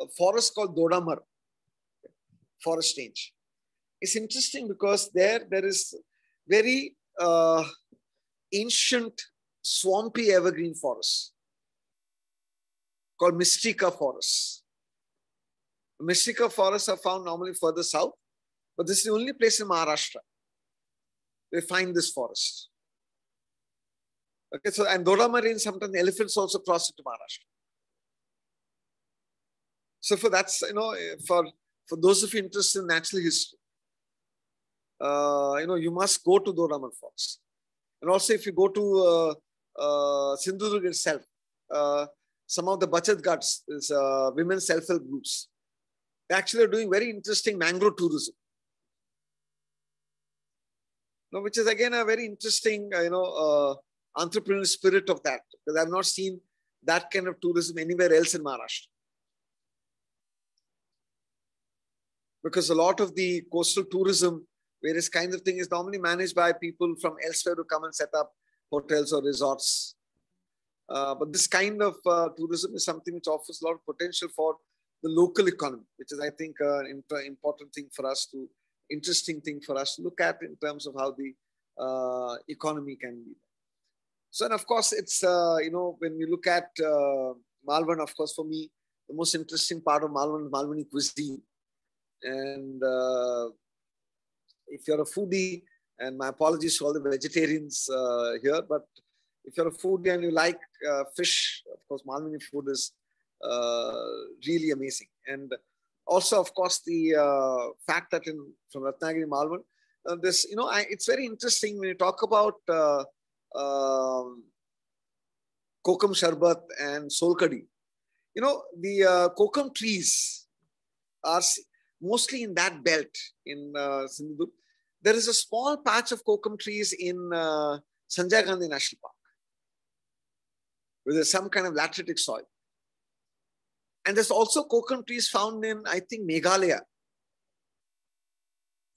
a forest called Dodamar, forest range. It's interesting because there, there is very uh, ancient swampy evergreen forest called Mystica forest. Mystica forests are found normally further south, but this is the only place in Maharashtra we find this forest. Okay, so and Dodamar range, sometimes elephants also cross into Maharashtra. So for that's, you know, for for those of you interested in natural history, uh, you know, you must go to Doraman Falls. And also if you go to uh, uh, Sindhudurg itself, uh, some of the Bachat Ghats, is, uh, women's self-help groups, they actually are doing very interesting mangrove tourism. No, which is again a very interesting, uh, you know, uh, entrepreneurial spirit of that, because I've not seen that kind of tourism anywhere else in Maharashtra. Because a lot of the coastal tourism, various kinds of things, is normally managed by people from elsewhere to come and set up hotels or resorts. Uh, but this kind of uh, tourism is something which offers a lot of potential for the local economy, which is, I think, an uh, important thing for us to, interesting thing for us to look at in terms of how the uh, economy can be. So, and of course, it's, uh, you know, when we look at uh, Malvan, of course, for me, the most interesting part of Malvan is Malvani cuisine. And uh, if you're a foodie, and my apologies to all the vegetarians uh, here, but if you're a foodie and you like uh, fish, of course, Malvani food is uh, really amazing. And also, of course, the uh, fact that in from Ratnagiri Malvan, uh, this, you know, I, it's very interesting when you talk about uh, um, kokum sharbat and solkadi. You know, the uh, kokum trees are mostly in that belt in uh, Sindhudurg. There is a small patch of kokum trees in uh, Sanjay Gandhi National Park, where there's some kind of lateritic soil. And there's also kokum trees found in, I think, Meghalaya.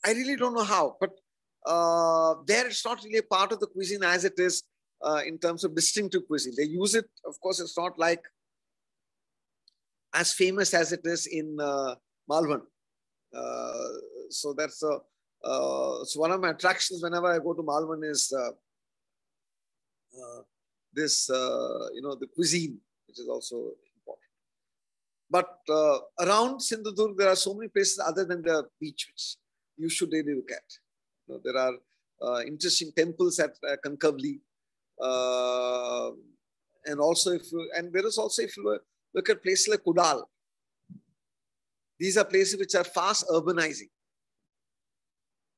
I really don't know how, but uh, there it's not really a part of the cuisine as it is uh, in terms of distinctive cuisine. They use it, of course, it's not like as famous as it is in uh, Malvan. Uh, so that's a, uh, so one of my attractions whenever I go to Malvan is uh, uh, this, uh, you know, the cuisine, which is also. But uh, around Sindhudurg, there are so many places other than the beach, which you should really look at. You know, there are uh, interesting temples at uh, Kankavli. Uh, and also, if you, and there is also, if you look at places like Kudal, these are places which are fast urbanizing.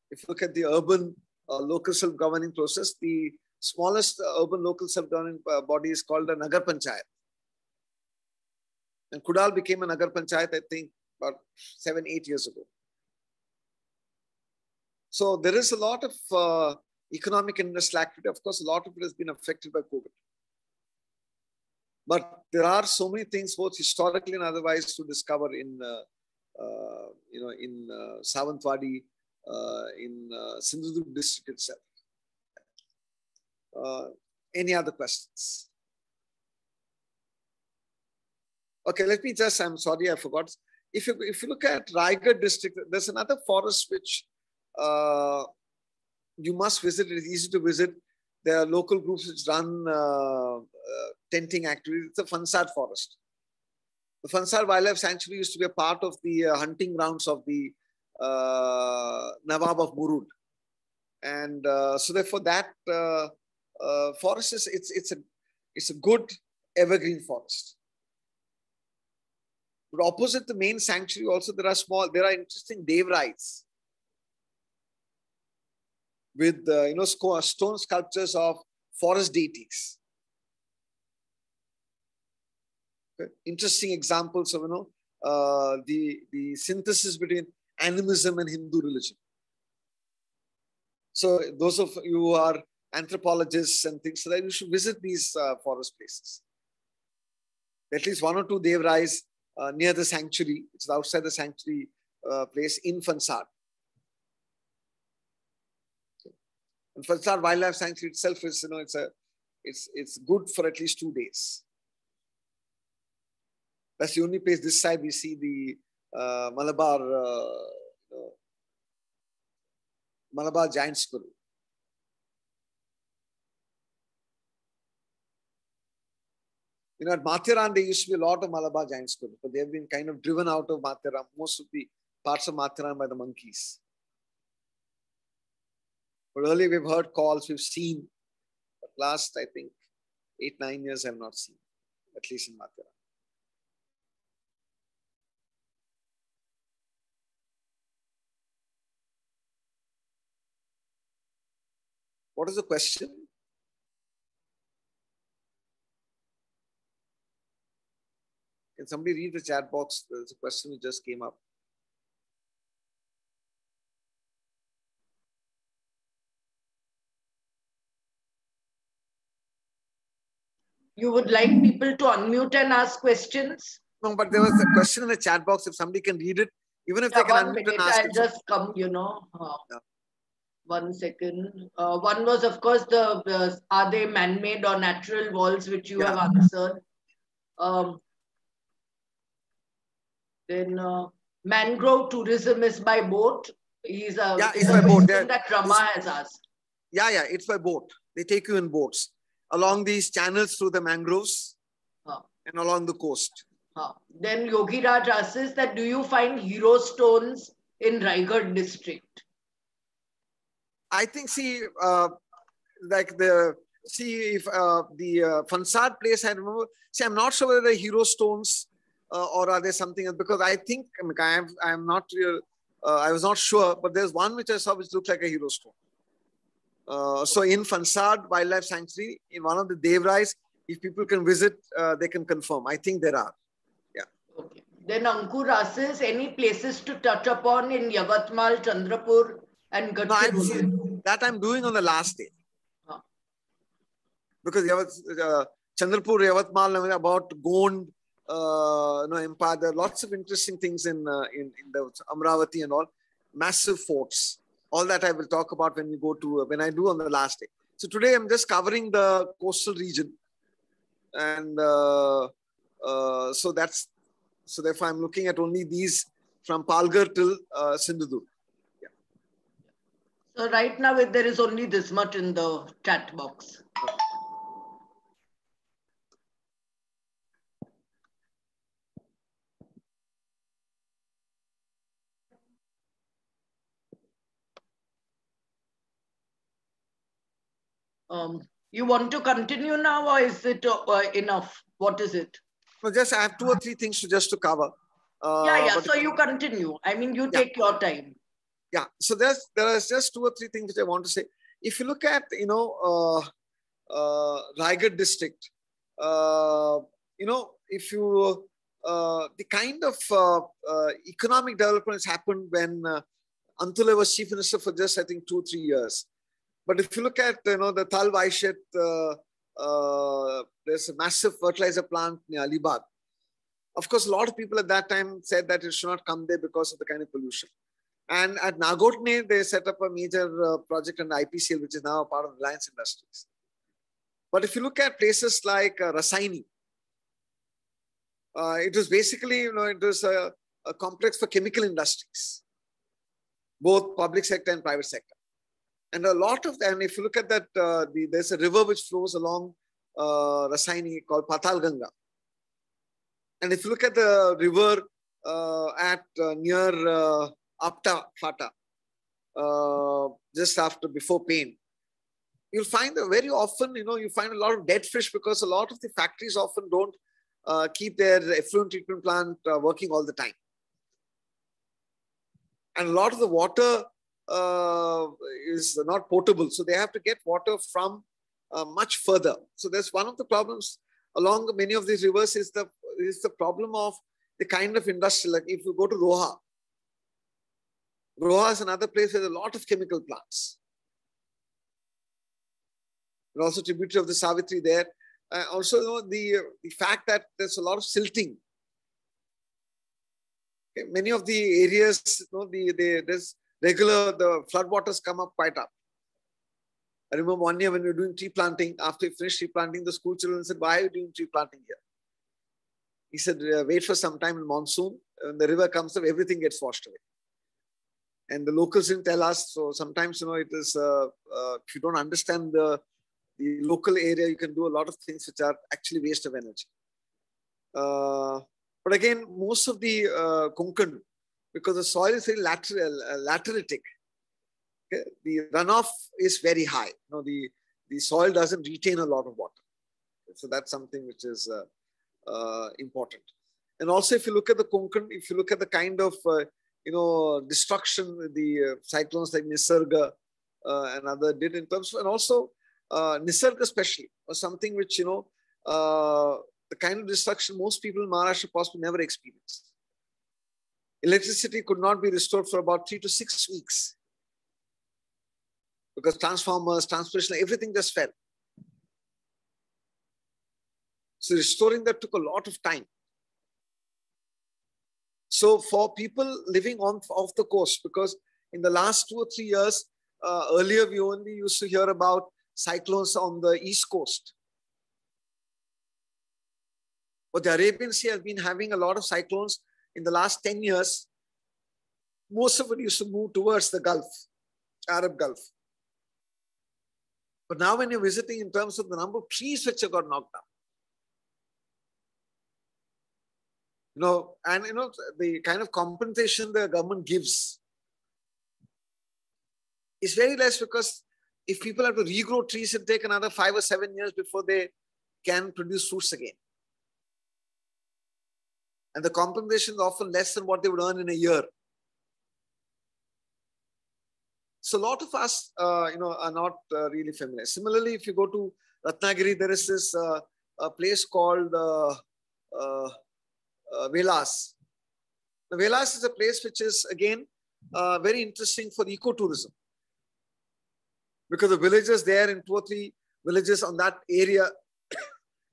If you look at the urban uh, local self-governing process, the smallest urban local self-governing body is called a Nagar Panchayat. And Kudal became a Nagar Panchayat, I think, about seven, eight years ago. So there is a lot of uh, economic and industrial activity. Of course, a lot of it has been affected by COVID. But there are so many things, both historically and otherwise, to discover in, uh, uh, you know, in uh, Savantwadi, uh, in uh, Sindhudurg district itself. Uh, any other questions? Okay, let me just, I'm sorry, I forgot. If you, if you look at Raigad district, there's another forest which uh, you must visit. It's easy to visit. There are local groups which run uh, uh, tenting activities. It's the Fansad forest. The Fansad Wildlife Sanctuary used to be a part of the uh, hunting grounds of the uh, Nawab of Murud. And uh, so therefore that uh, uh, forest is, it's, it's, a, it's a good evergreen forest. But opposite the main sanctuary also, there are small, there are interesting devrais with, uh, you know, stone sculptures of forest deities. Okay. Interesting examples of, you know, uh, the, the synthesis between animism and Hindu religion. So those of you who are anthropologists and things like that, you should visit these uh, forest places. At least one or two devrais Uh, near the sanctuary, it's outside the sanctuary uh, place in Fansad. Okay. And Fansad Wildlife Sanctuary itself is, you know, it's a, it's it's good for at least two days. That's the only place this side we see the uh, Malabar uh, uh, Malabar giant squirrel. You know, at Matheran, there used to be a lot of Malabar giant squirrels, but they have been kind of driven out of Matheran, most of the parts of Matheran by the monkeys. But earlier we've heard calls, we've seen, but last, I think, eight, nine years I've not seen, at least in Matheran. What is the question? Can somebody read the chat box? There's a question that just came up. You would like people to unmute and ask questions? No, but there was a question in the chat box. If somebody can read it, even if yeah, they can unmute minute, and ask I'll it. just come, you know. Uh, yeah. One second. Uh, one was, of course, the uh, are they man-made or natural walls, which you yeah. have answered. Um, then uh, mangrove tourism is by boat. He's a, yeah, it's by boat. That Rama has asked. Yeah, yeah, it's by boat. They take you in boats along these channels through the mangroves huh. and along the coast. Huh. Then Yogi Raj asks that, do you find hero stones in Raigad district? I think, see, uh, like the, see if uh, the uh, Fansad place, I remember, see, I'm not sure whether they're hero stones uh, or are there something else, because I think, I mean, I'm, I'm not real, uh, I was not sure, but there's one which I saw which looked like a hero stone. Uh, so in Fansad Wildlife Sanctuary, in one of the devrais, if people can visit, uh, they can confirm. I think there are. Yeah. Okay. Then Ankur asks, any places to touch upon in Yavatmal, Chandrapur, and Gadchiroli? No, that I'm doing on the last day. Huh. Because Yavat, uh, Chandrapur, Yavatmal, about Gond, uh, you know, Empire, there are lots of interesting things in, uh, in, in the Amravati and all. Massive forts. All that I will talk about when we go to, uh, when I do on the last day. So today I'm just covering the coastal region. And uh, uh, so that's, so therefore I'm looking at only these from Palghar till uh, Sindhudur. Yeah. So right now there is only this much in the chat box. Okay. Um, you want to continue now, or is it uh, enough? What is it? No, just I have two or three things to just to cover. Uh, yeah, yeah. So you continue. I mean, you yeah. take your time. Yeah. So there's there is just two or three things which I want to say. If you look at you know uh, uh, Raigad district, uh, you know if you uh, the kind of uh, uh, economic development has happened when uh, Antule was chief minister for just I think two three years. But if you look at, you know, the Thal Vaishet, uh, uh, there's a massive fertilizer plant near Alibag. Of course, a lot of people at that time said that it should not come there because of the kind of pollution. And at Nagotne, they set up a major uh, project in I P C L, which is now a part of Reliance Industries. But if you look at places like uh, Rasaini, uh, it was basically, you know, it was a, a complex for chemical industries, both public sector and private sector. And a lot of them, if you look at that, uh, the, there's a river which flows along uh, Rasaini called Patal Ganga. And if you look at the river uh, at uh, near uh, Apta Fata, uh, just after, before Pain, you'll find that very often, you know, you find a lot of dead fish because a lot of the factories often don't uh, keep their effluent treatment plant uh, working all the time. And a lot of the water Uh, is not potable. So they have to get water from uh, much further. So that's one of the problems along many of these rivers is the, is the problem of the kind of industrial. Like if you go to Roha, Roha is another place with a lot of chemical plants. And also tributary of the Savitri there. Uh, also, you know, the, uh, the fact that there's a lot of silting. Okay, many of the areas, you know, the, the, there's regular, the floodwaters come up quite up. I remember one year when we were doing tree planting, after we finished tree planting, the school children said, why are you doing tree planting here? He said, wait for some time in monsoon. When the river comes up, everything gets washed away. And the locals didn't tell us. So sometimes, you know, it is, uh, uh, if you don't understand the, the local area, you can do a lot of things which are actually waste of energy. Uh, but again, most of the uh, Konkan, because the soil is very lateral, uh, lateritic, okay? The runoff is very high. You know, the, the soil doesn't retain a lot of water. Okay? So that's something which is uh, uh, important. And also, if you look at the Konkan, if you look at the kind of, uh, you know, destruction, the uh, cyclones like Nisarga, uh, and other did in terms of, and also uh, Nisarga especially, or something which, you know, uh, the kind of destruction most people in Maharashtra possibly never experienced. Electricity could not be restored for about three to six weeks because transformers, transmission, everything just fell. So restoring that took a lot of time. So for people living on off the coast, because in the last two or three years, uh, earlier we only used to hear about cyclones on the east coast. But the Arabian Sea has been having a lot of cyclones in the last ten years. Most of it used to move towards the Gulf, Arab Gulf. But now when you're visiting in terms of the number of trees which have got knocked down, you know, and you know, the kind of compensation the government gives is very less, because if people have to regrow trees, it'll take another five or seven years before they can produce fruits again. And the compensation is often less than what they would earn in a year. So a lot of us, uh, you know, are not uh, really familiar. Similarly, if you go to Ratnagiri, there is this uh, a place called uh, uh, uh, Velas. The Velas is a place which is, again, uh, very interesting for ecotourism, because the villagers there, in two or three villages on that area,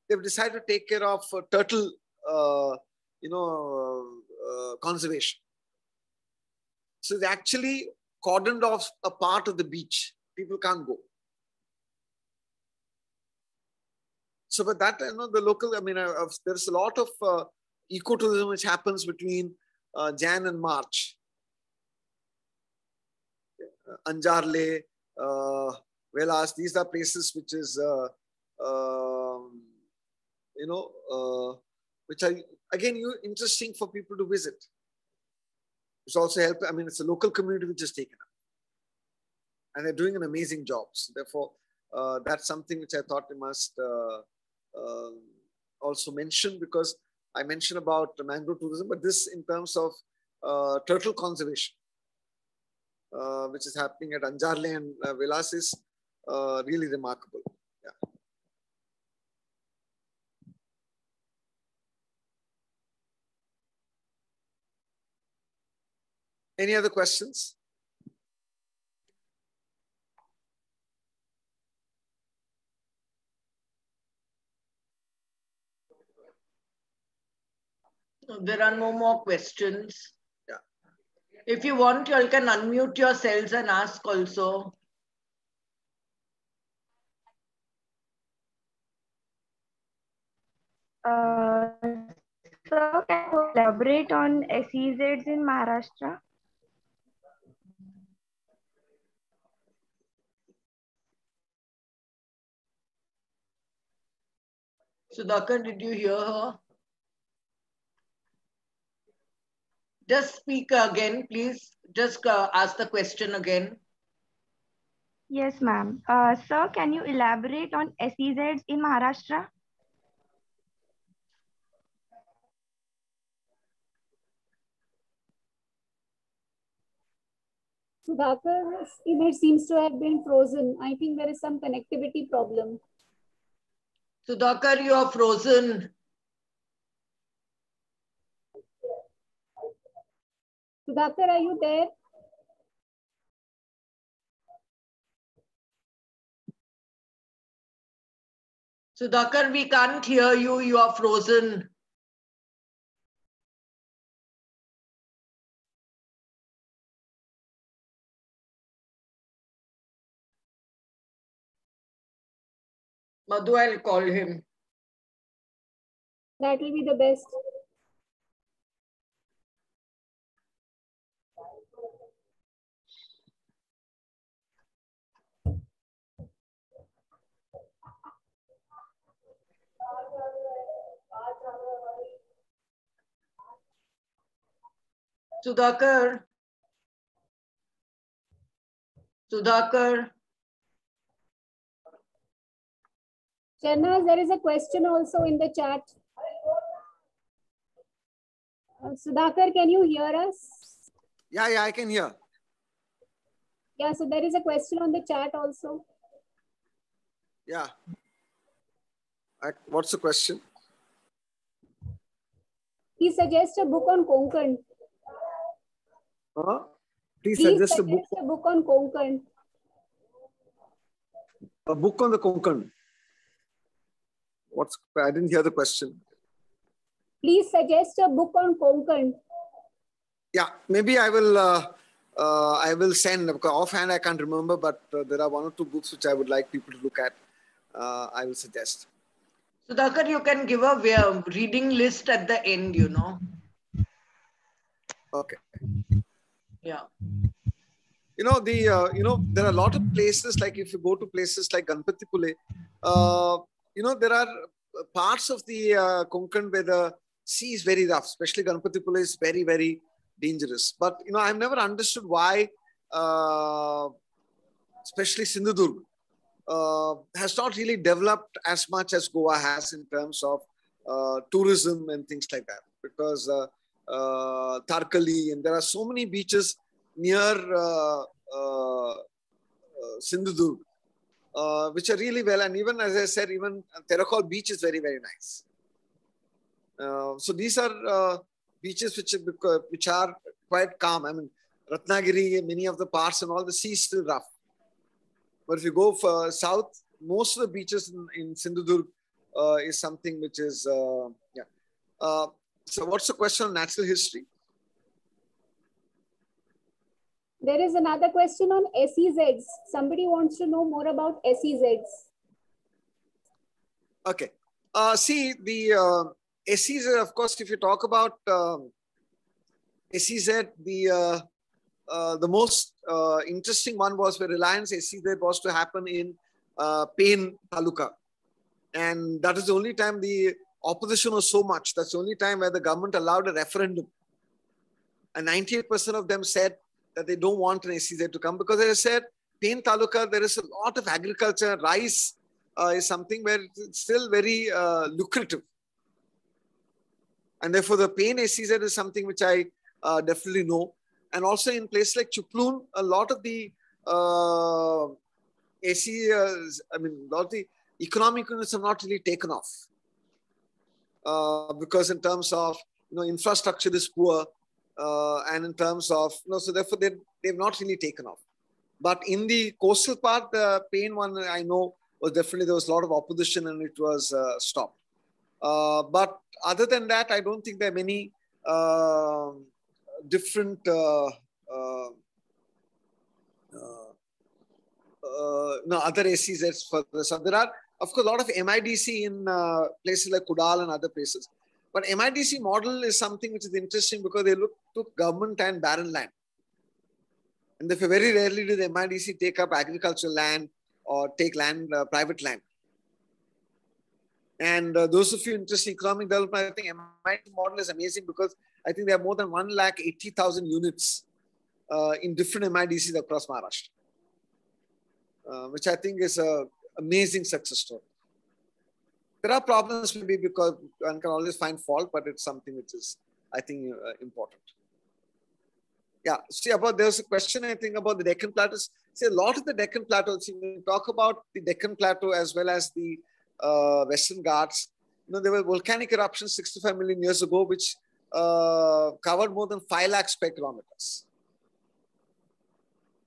they've decided to take care of uh, turtle uh, you know, uh, conservation. So they actually cordoned off a part of the beach. People can't go. So but that, you know, the local, I mean, uh, there's a lot of uh, ecotourism which happens between uh, Jan and March. Uh, Anjarle, uh, Velas, these are places which is, uh, um, you know, uh, which are, again, you interesting for people to visit. It's also helped, I mean, it's a local community which is taken up. And they're doing an amazing job. So therefore, uh, that's something which I thought we must uh, uh, also mention, because I mentioned about mangrove tourism, but this in terms of uh, turtle conservation, uh, which is happening at Anjarle and uh, Velas, is uh, really remarkable. Any other questions? There are no more questions. Yeah. If you want, you all can unmute yourselves and ask also. Uh, so can you elaborate on S E Zs in Maharashtra? Sudhakar, did you hear her? Just speak again, please. Just uh, ask the question again. Yes, ma'am. Uh, sir, can you elaborate on S E Zs in Maharashtra? Sudhakar, it seems to have been frozen. I think there is some connectivity problem. Sudhakar, you are frozen. Sudhakar, are you there? Sudhakar, we can't hear you. You are frozen. Madhu, I'll call him. That will be the best. Sudhakar. Sudhakar. Chenna, there is a question also in the chat. Uh, Sudhakar, can you hear us? Yeah, yeah, I can hear. Yeah, so there is a question on the chat also. Yeah. What's the question? He suggests a book on Konkan. Huh? Please, Please suggest, suggest a, book a book on Konkan. A book on the Konkan. What's, I didn't hear the question. Please suggest a book on Konkan. Yeah, maybe I will. Uh, uh, I will send. Offhand, I can't remember, but uh, there are one or two books which I would like people to look at. Uh, I will suggest. Sudhakar, you can give a reading list at the end. You know. Okay. Yeah. You know the. Uh, you know there are a lot of places. Like if you go to places like Ganpatipule, uh, you know there are parts of the uh, Konkan where the sea is very rough. Especially Ganpatipule is very very. dangerous, but you know I've never understood why, uh, especially Sindhudurg, uh, has not really developed as much as Goa has in terms of uh, tourism and things like that. Because uh, uh, Tarkali, and there are so many beaches near uh, uh, uh, Sindhudurg, uh, which are really well. And even as I said, even Terakol beach is very very nice. Uh, so these are. Uh, Beaches which are, which are quite calm. I mean, Ratnagiri, many of the parts and all, the sea is still rough. But if you go for south, most of the beaches in, in Sindhudurg uh, is something which is, uh, yeah. Uh, so what's the question on natural history? There is another question on S E Zs. Somebody wants to know more about S E Zs. Okay. Uh, see, the... Uh, S E Z, of course, if you talk about um, S E Z, the uh, uh, the most uh, interesting one was where Reliance S E Z was to happen in uh, Panvel taluka, and that is the only time the opposition was so much. That's the only time where the government allowed a referendum, and ninety-eight percent of them said that they don't want an S E Z to come because, as I said, Panvel taluka, there is a lot of agriculture. Rice uh, is something where it's still very uh, lucrative. And therefore, the Pain S E Z is something which I uh, definitely know. And also in places like Chuplun, a lot of the uh, S E Zs, I mean, a lot of the economic units have not really taken off. Uh, because in terms of, you know, infrastructure is poor. Uh, and in terms of, you know, so therefore, they, they've not really taken off. But in the coastal part, the Pain one I know was definitely, there was a lot of opposition and it was uh, stopped. Uh, but other than that, I don't think there are many uh, different uh, uh, uh, uh, no other S E Zs for the south. There are, of course, a lot of M I D C in uh, places like Kudal and other places. But M I D C model is something which is interesting because they look, took government and barren land. And therefore, very rarely do the M I D C take up agricultural land or take land, uh, private land. And uh, those of you interested in economic development, I think M I D C model is amazing because I think there are more than one lakh eighty thousand units uh, in different M I D Cs across Maharashtra, uh, which I think is an amazing success story. There are problems maybe because one can always find fault, but it's something which is, I think, uh, important. Yeah, see, about there's a question, I think, about the Deccan Plateaus. See, a lot of the Deccan Plateaus, when you talk about the Deccan Plateau as well as the Uh, Western Ghats, you know, there were volcanic eruptions sixty-five million years ago, which uh, covered more than five lakh square kilometers.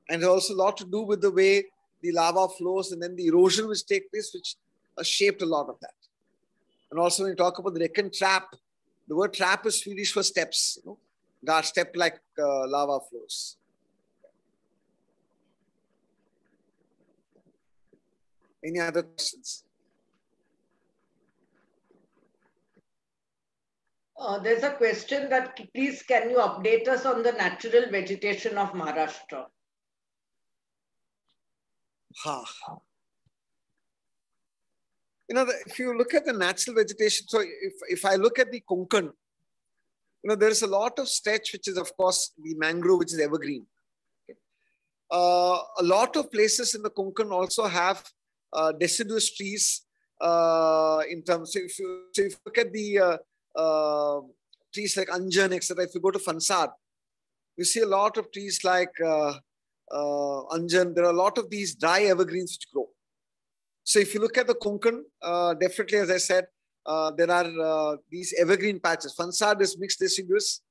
And there's also a lot to do with the way the lava flows and then the erosion which takes place, which uh, shaped a lot of that. And also when you talk about the Deccan trap, the word trap is Swedish for steps, you know, that step-like uh, lava flows. Any other questions? Uh, there's a question that, please, can you update us on the natural vegetation of Maharashtra? Ha. You know, the, if you look at the natural vegetation, so if, if I look at the Konkan, you know, there's a lot of stretch, which is, of course, the mangrove, which is evergreen. Okay. Uh, a lot of places in the Konkan also have uh, deciduous trees uh, in terms of, if you, so if you look at the... Uh, Uh, trees like Anjan, et cetera. If you go to Fansad, you see a lot of trees like uh, uh, anjan, there are a lot of these dry evergreens which grow. So if you look at the Konkan, uh, definitely, as I said, uh, there are uh, these evergreen patches. Fansad is mixed deciduous.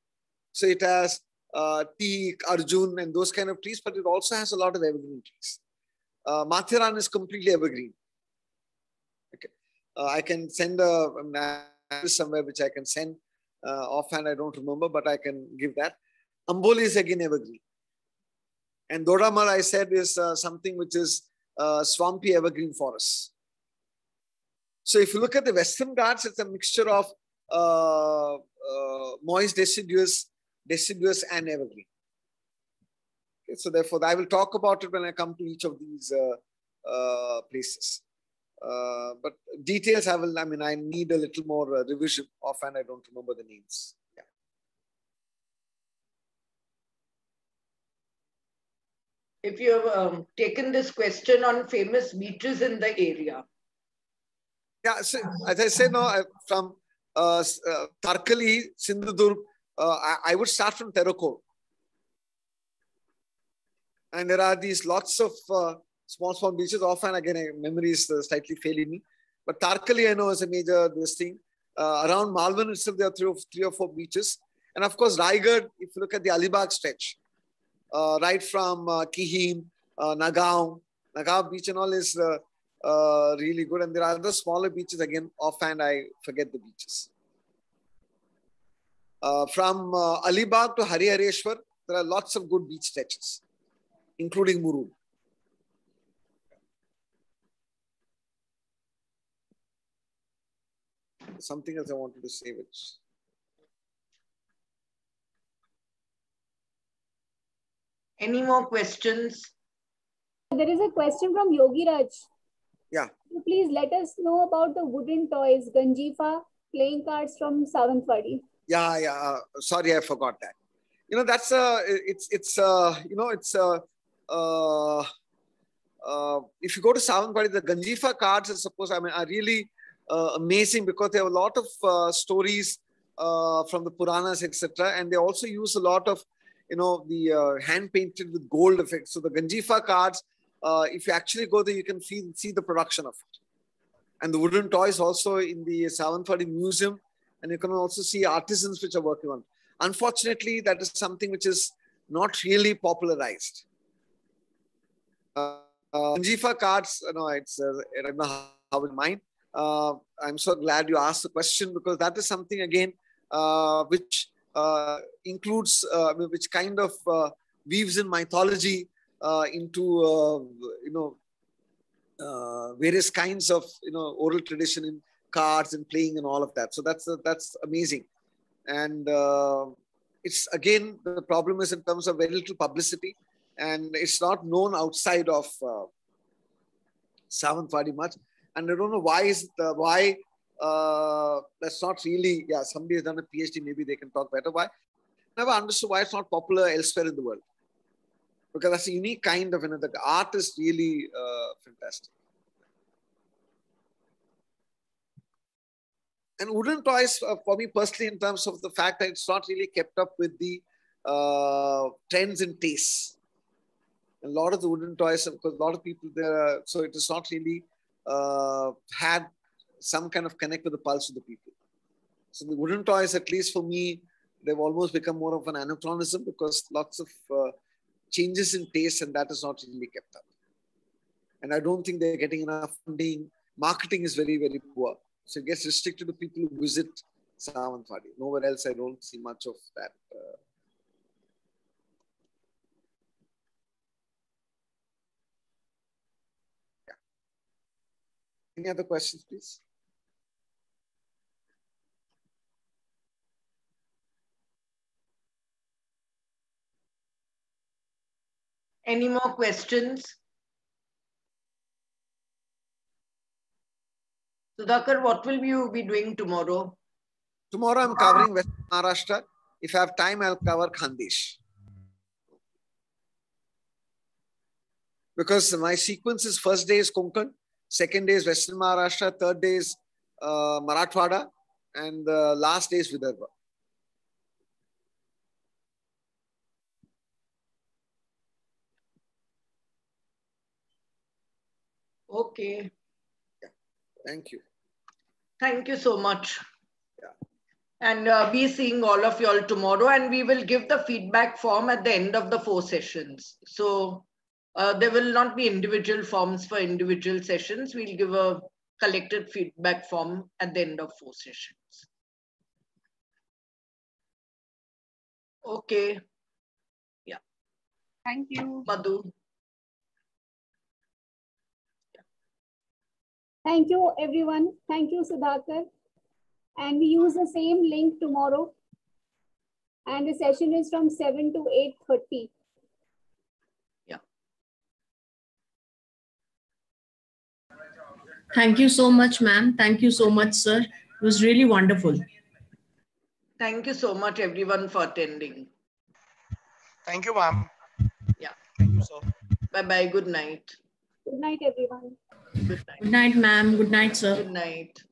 So it has uh, teak, arjun, and those kind of trees, but it also has a lot of evergreen trees. Uh, Matheran is completely evergreen. Okay. Uh, I can send a map somewhere which I can send. Uh, offhand, I don't remember, but I can give that. Amboli is again evergreen. And Dodamar, I said, is uh, something which is uh, swampy evergreen forests. So if you look at the Western Ghats, it's a mixture of uh, uh, moist deciduous, deciduous and evergreen. Okay, so therefore, I will talk about it when I come to each of these uh, uh, places. Uh, but details, I will, I mean, I need a little more uh, revision. Offhand, I don't remember the names. Yeah. If you have um, taken this question on famous beaches in the area. Yeah, so, as I said, no, I, from uh, uh, Tarkali, Sindhudurg, uh, I, I would start from Terracol. And there are these lots of uh, small, small beaches. Often, again, memory is uh, slightly failing me. But Tarkali, I know, is a major this thing. Uh, around Malvan itself, there are three or, three or four beaches. And of course, Raigad, if you look at the Alibag stretch, Uh, right from uh, Kihim, uh, Nagaon, Nagaon beach and all is uh, uh, really good. And there are other smaller beaches. Again, offhand, I forget the beaches. Uh, from uh, Alibag to Harihareshwar, there are lots of good beach stretches, including Muru. Something else I wanted to say, which... Any more questions? There is a question from Yogi Raj. Yeah. Please let us know about the wooden toys, Ganjifa, playing cards from Savanthwadi. Yeah, yeah. Sorry, I forgot that. You know, that's a, it's, it's, uh, you know, it's, a, uh, uh, if you go to Savanthwadi, the Ganjifa cards, I suppose, I mean, are really uh, amazing because they have a lot of uh, stories uh, from the Puranas, et cetera. And they also use a lot of, you know, the uh, hand-painted with gold effects. So the Ganjifa cards, uh, if you actually go there, you can feel, see the production of it. And the wooden toys also in the Savanthwadi Museum. And you can also see artisans which are working on it. Unfortunately, that is something which is not really popularized. Uh, uh, Ganjifa cards, you know, it's, uh, I don't know how in mind. Uh, I'm so glad you asked the question because that is something, again, uh, which... Uh, includes, uh, which kind of uh, weaves in mythology uh, into, uh, you know, uh, various kinds of, you know, oral tradition in cards and playing and all of that. So that's, uh, that's amazing. And uh, it's, again, the problem is in terms of very little publicity and it's not known outside of uh, Savanthwadi much. And I don't know why is the, why Uh, that's not really, yeah, somebody has done a PhD, maybe they can talk better. Why? Never understood why it's not popular elsewhere in the world. Because that's a unique kind of, you know, the art is really uh, fantastic. And wooden toys, uh, for me personally, in terms of the fact that it's not really kept up with the uh, trends and tastes. A lot of the wooden toys, because a lot of people there, so it is not really uh, had some kind of connect with the pulse of the people. So the wooden toys, at least for me, they've almost become more of an anachronism because lots of uh, changes in taste and that is not really kept up. And I don't think they're getting enough funding. Marketing is very, very poor. So it gets restricted to people who visit Savanthwadi. Nowhere else I don't see much of that. Uh, yeah. Any other questions, please? Any more questions? Sudhakar, what will you be doing tomorrow? Tomorrow I'm covering West Maharashtra. If I have time, I'll cover Khandesh. Because my sequence is first day is Konkan, second day is Western Maharashtra, third day is uh, Marathwada, and the last day is Vidarbha. Okay. Yeah. Thank you. Thank you so much. Yeah. And uh, be seeing all of y'all tomorrow, and we will give the feedback form at the end of the four sessions. So uh, there will not be individual forms for individual sessions. We'll give a collected feedback form at the end of four sessions. Okay. Yeah. Thank you, Madhu. Thank you, everyone. Thank you, Sudhakar. And we use the same link tomorrow. And the session is from seven to eight thirty. Yeah. Thank you so much, ma'am. Thank you so much, sir. It was really wonderful. Thank you so much, everyone, for attending. Thank you, ma'am. Yeah. Thank you, sir. Bye-bye. Good night. Good night, everyone. Good night, night ma'am. Good night, sir. Good night.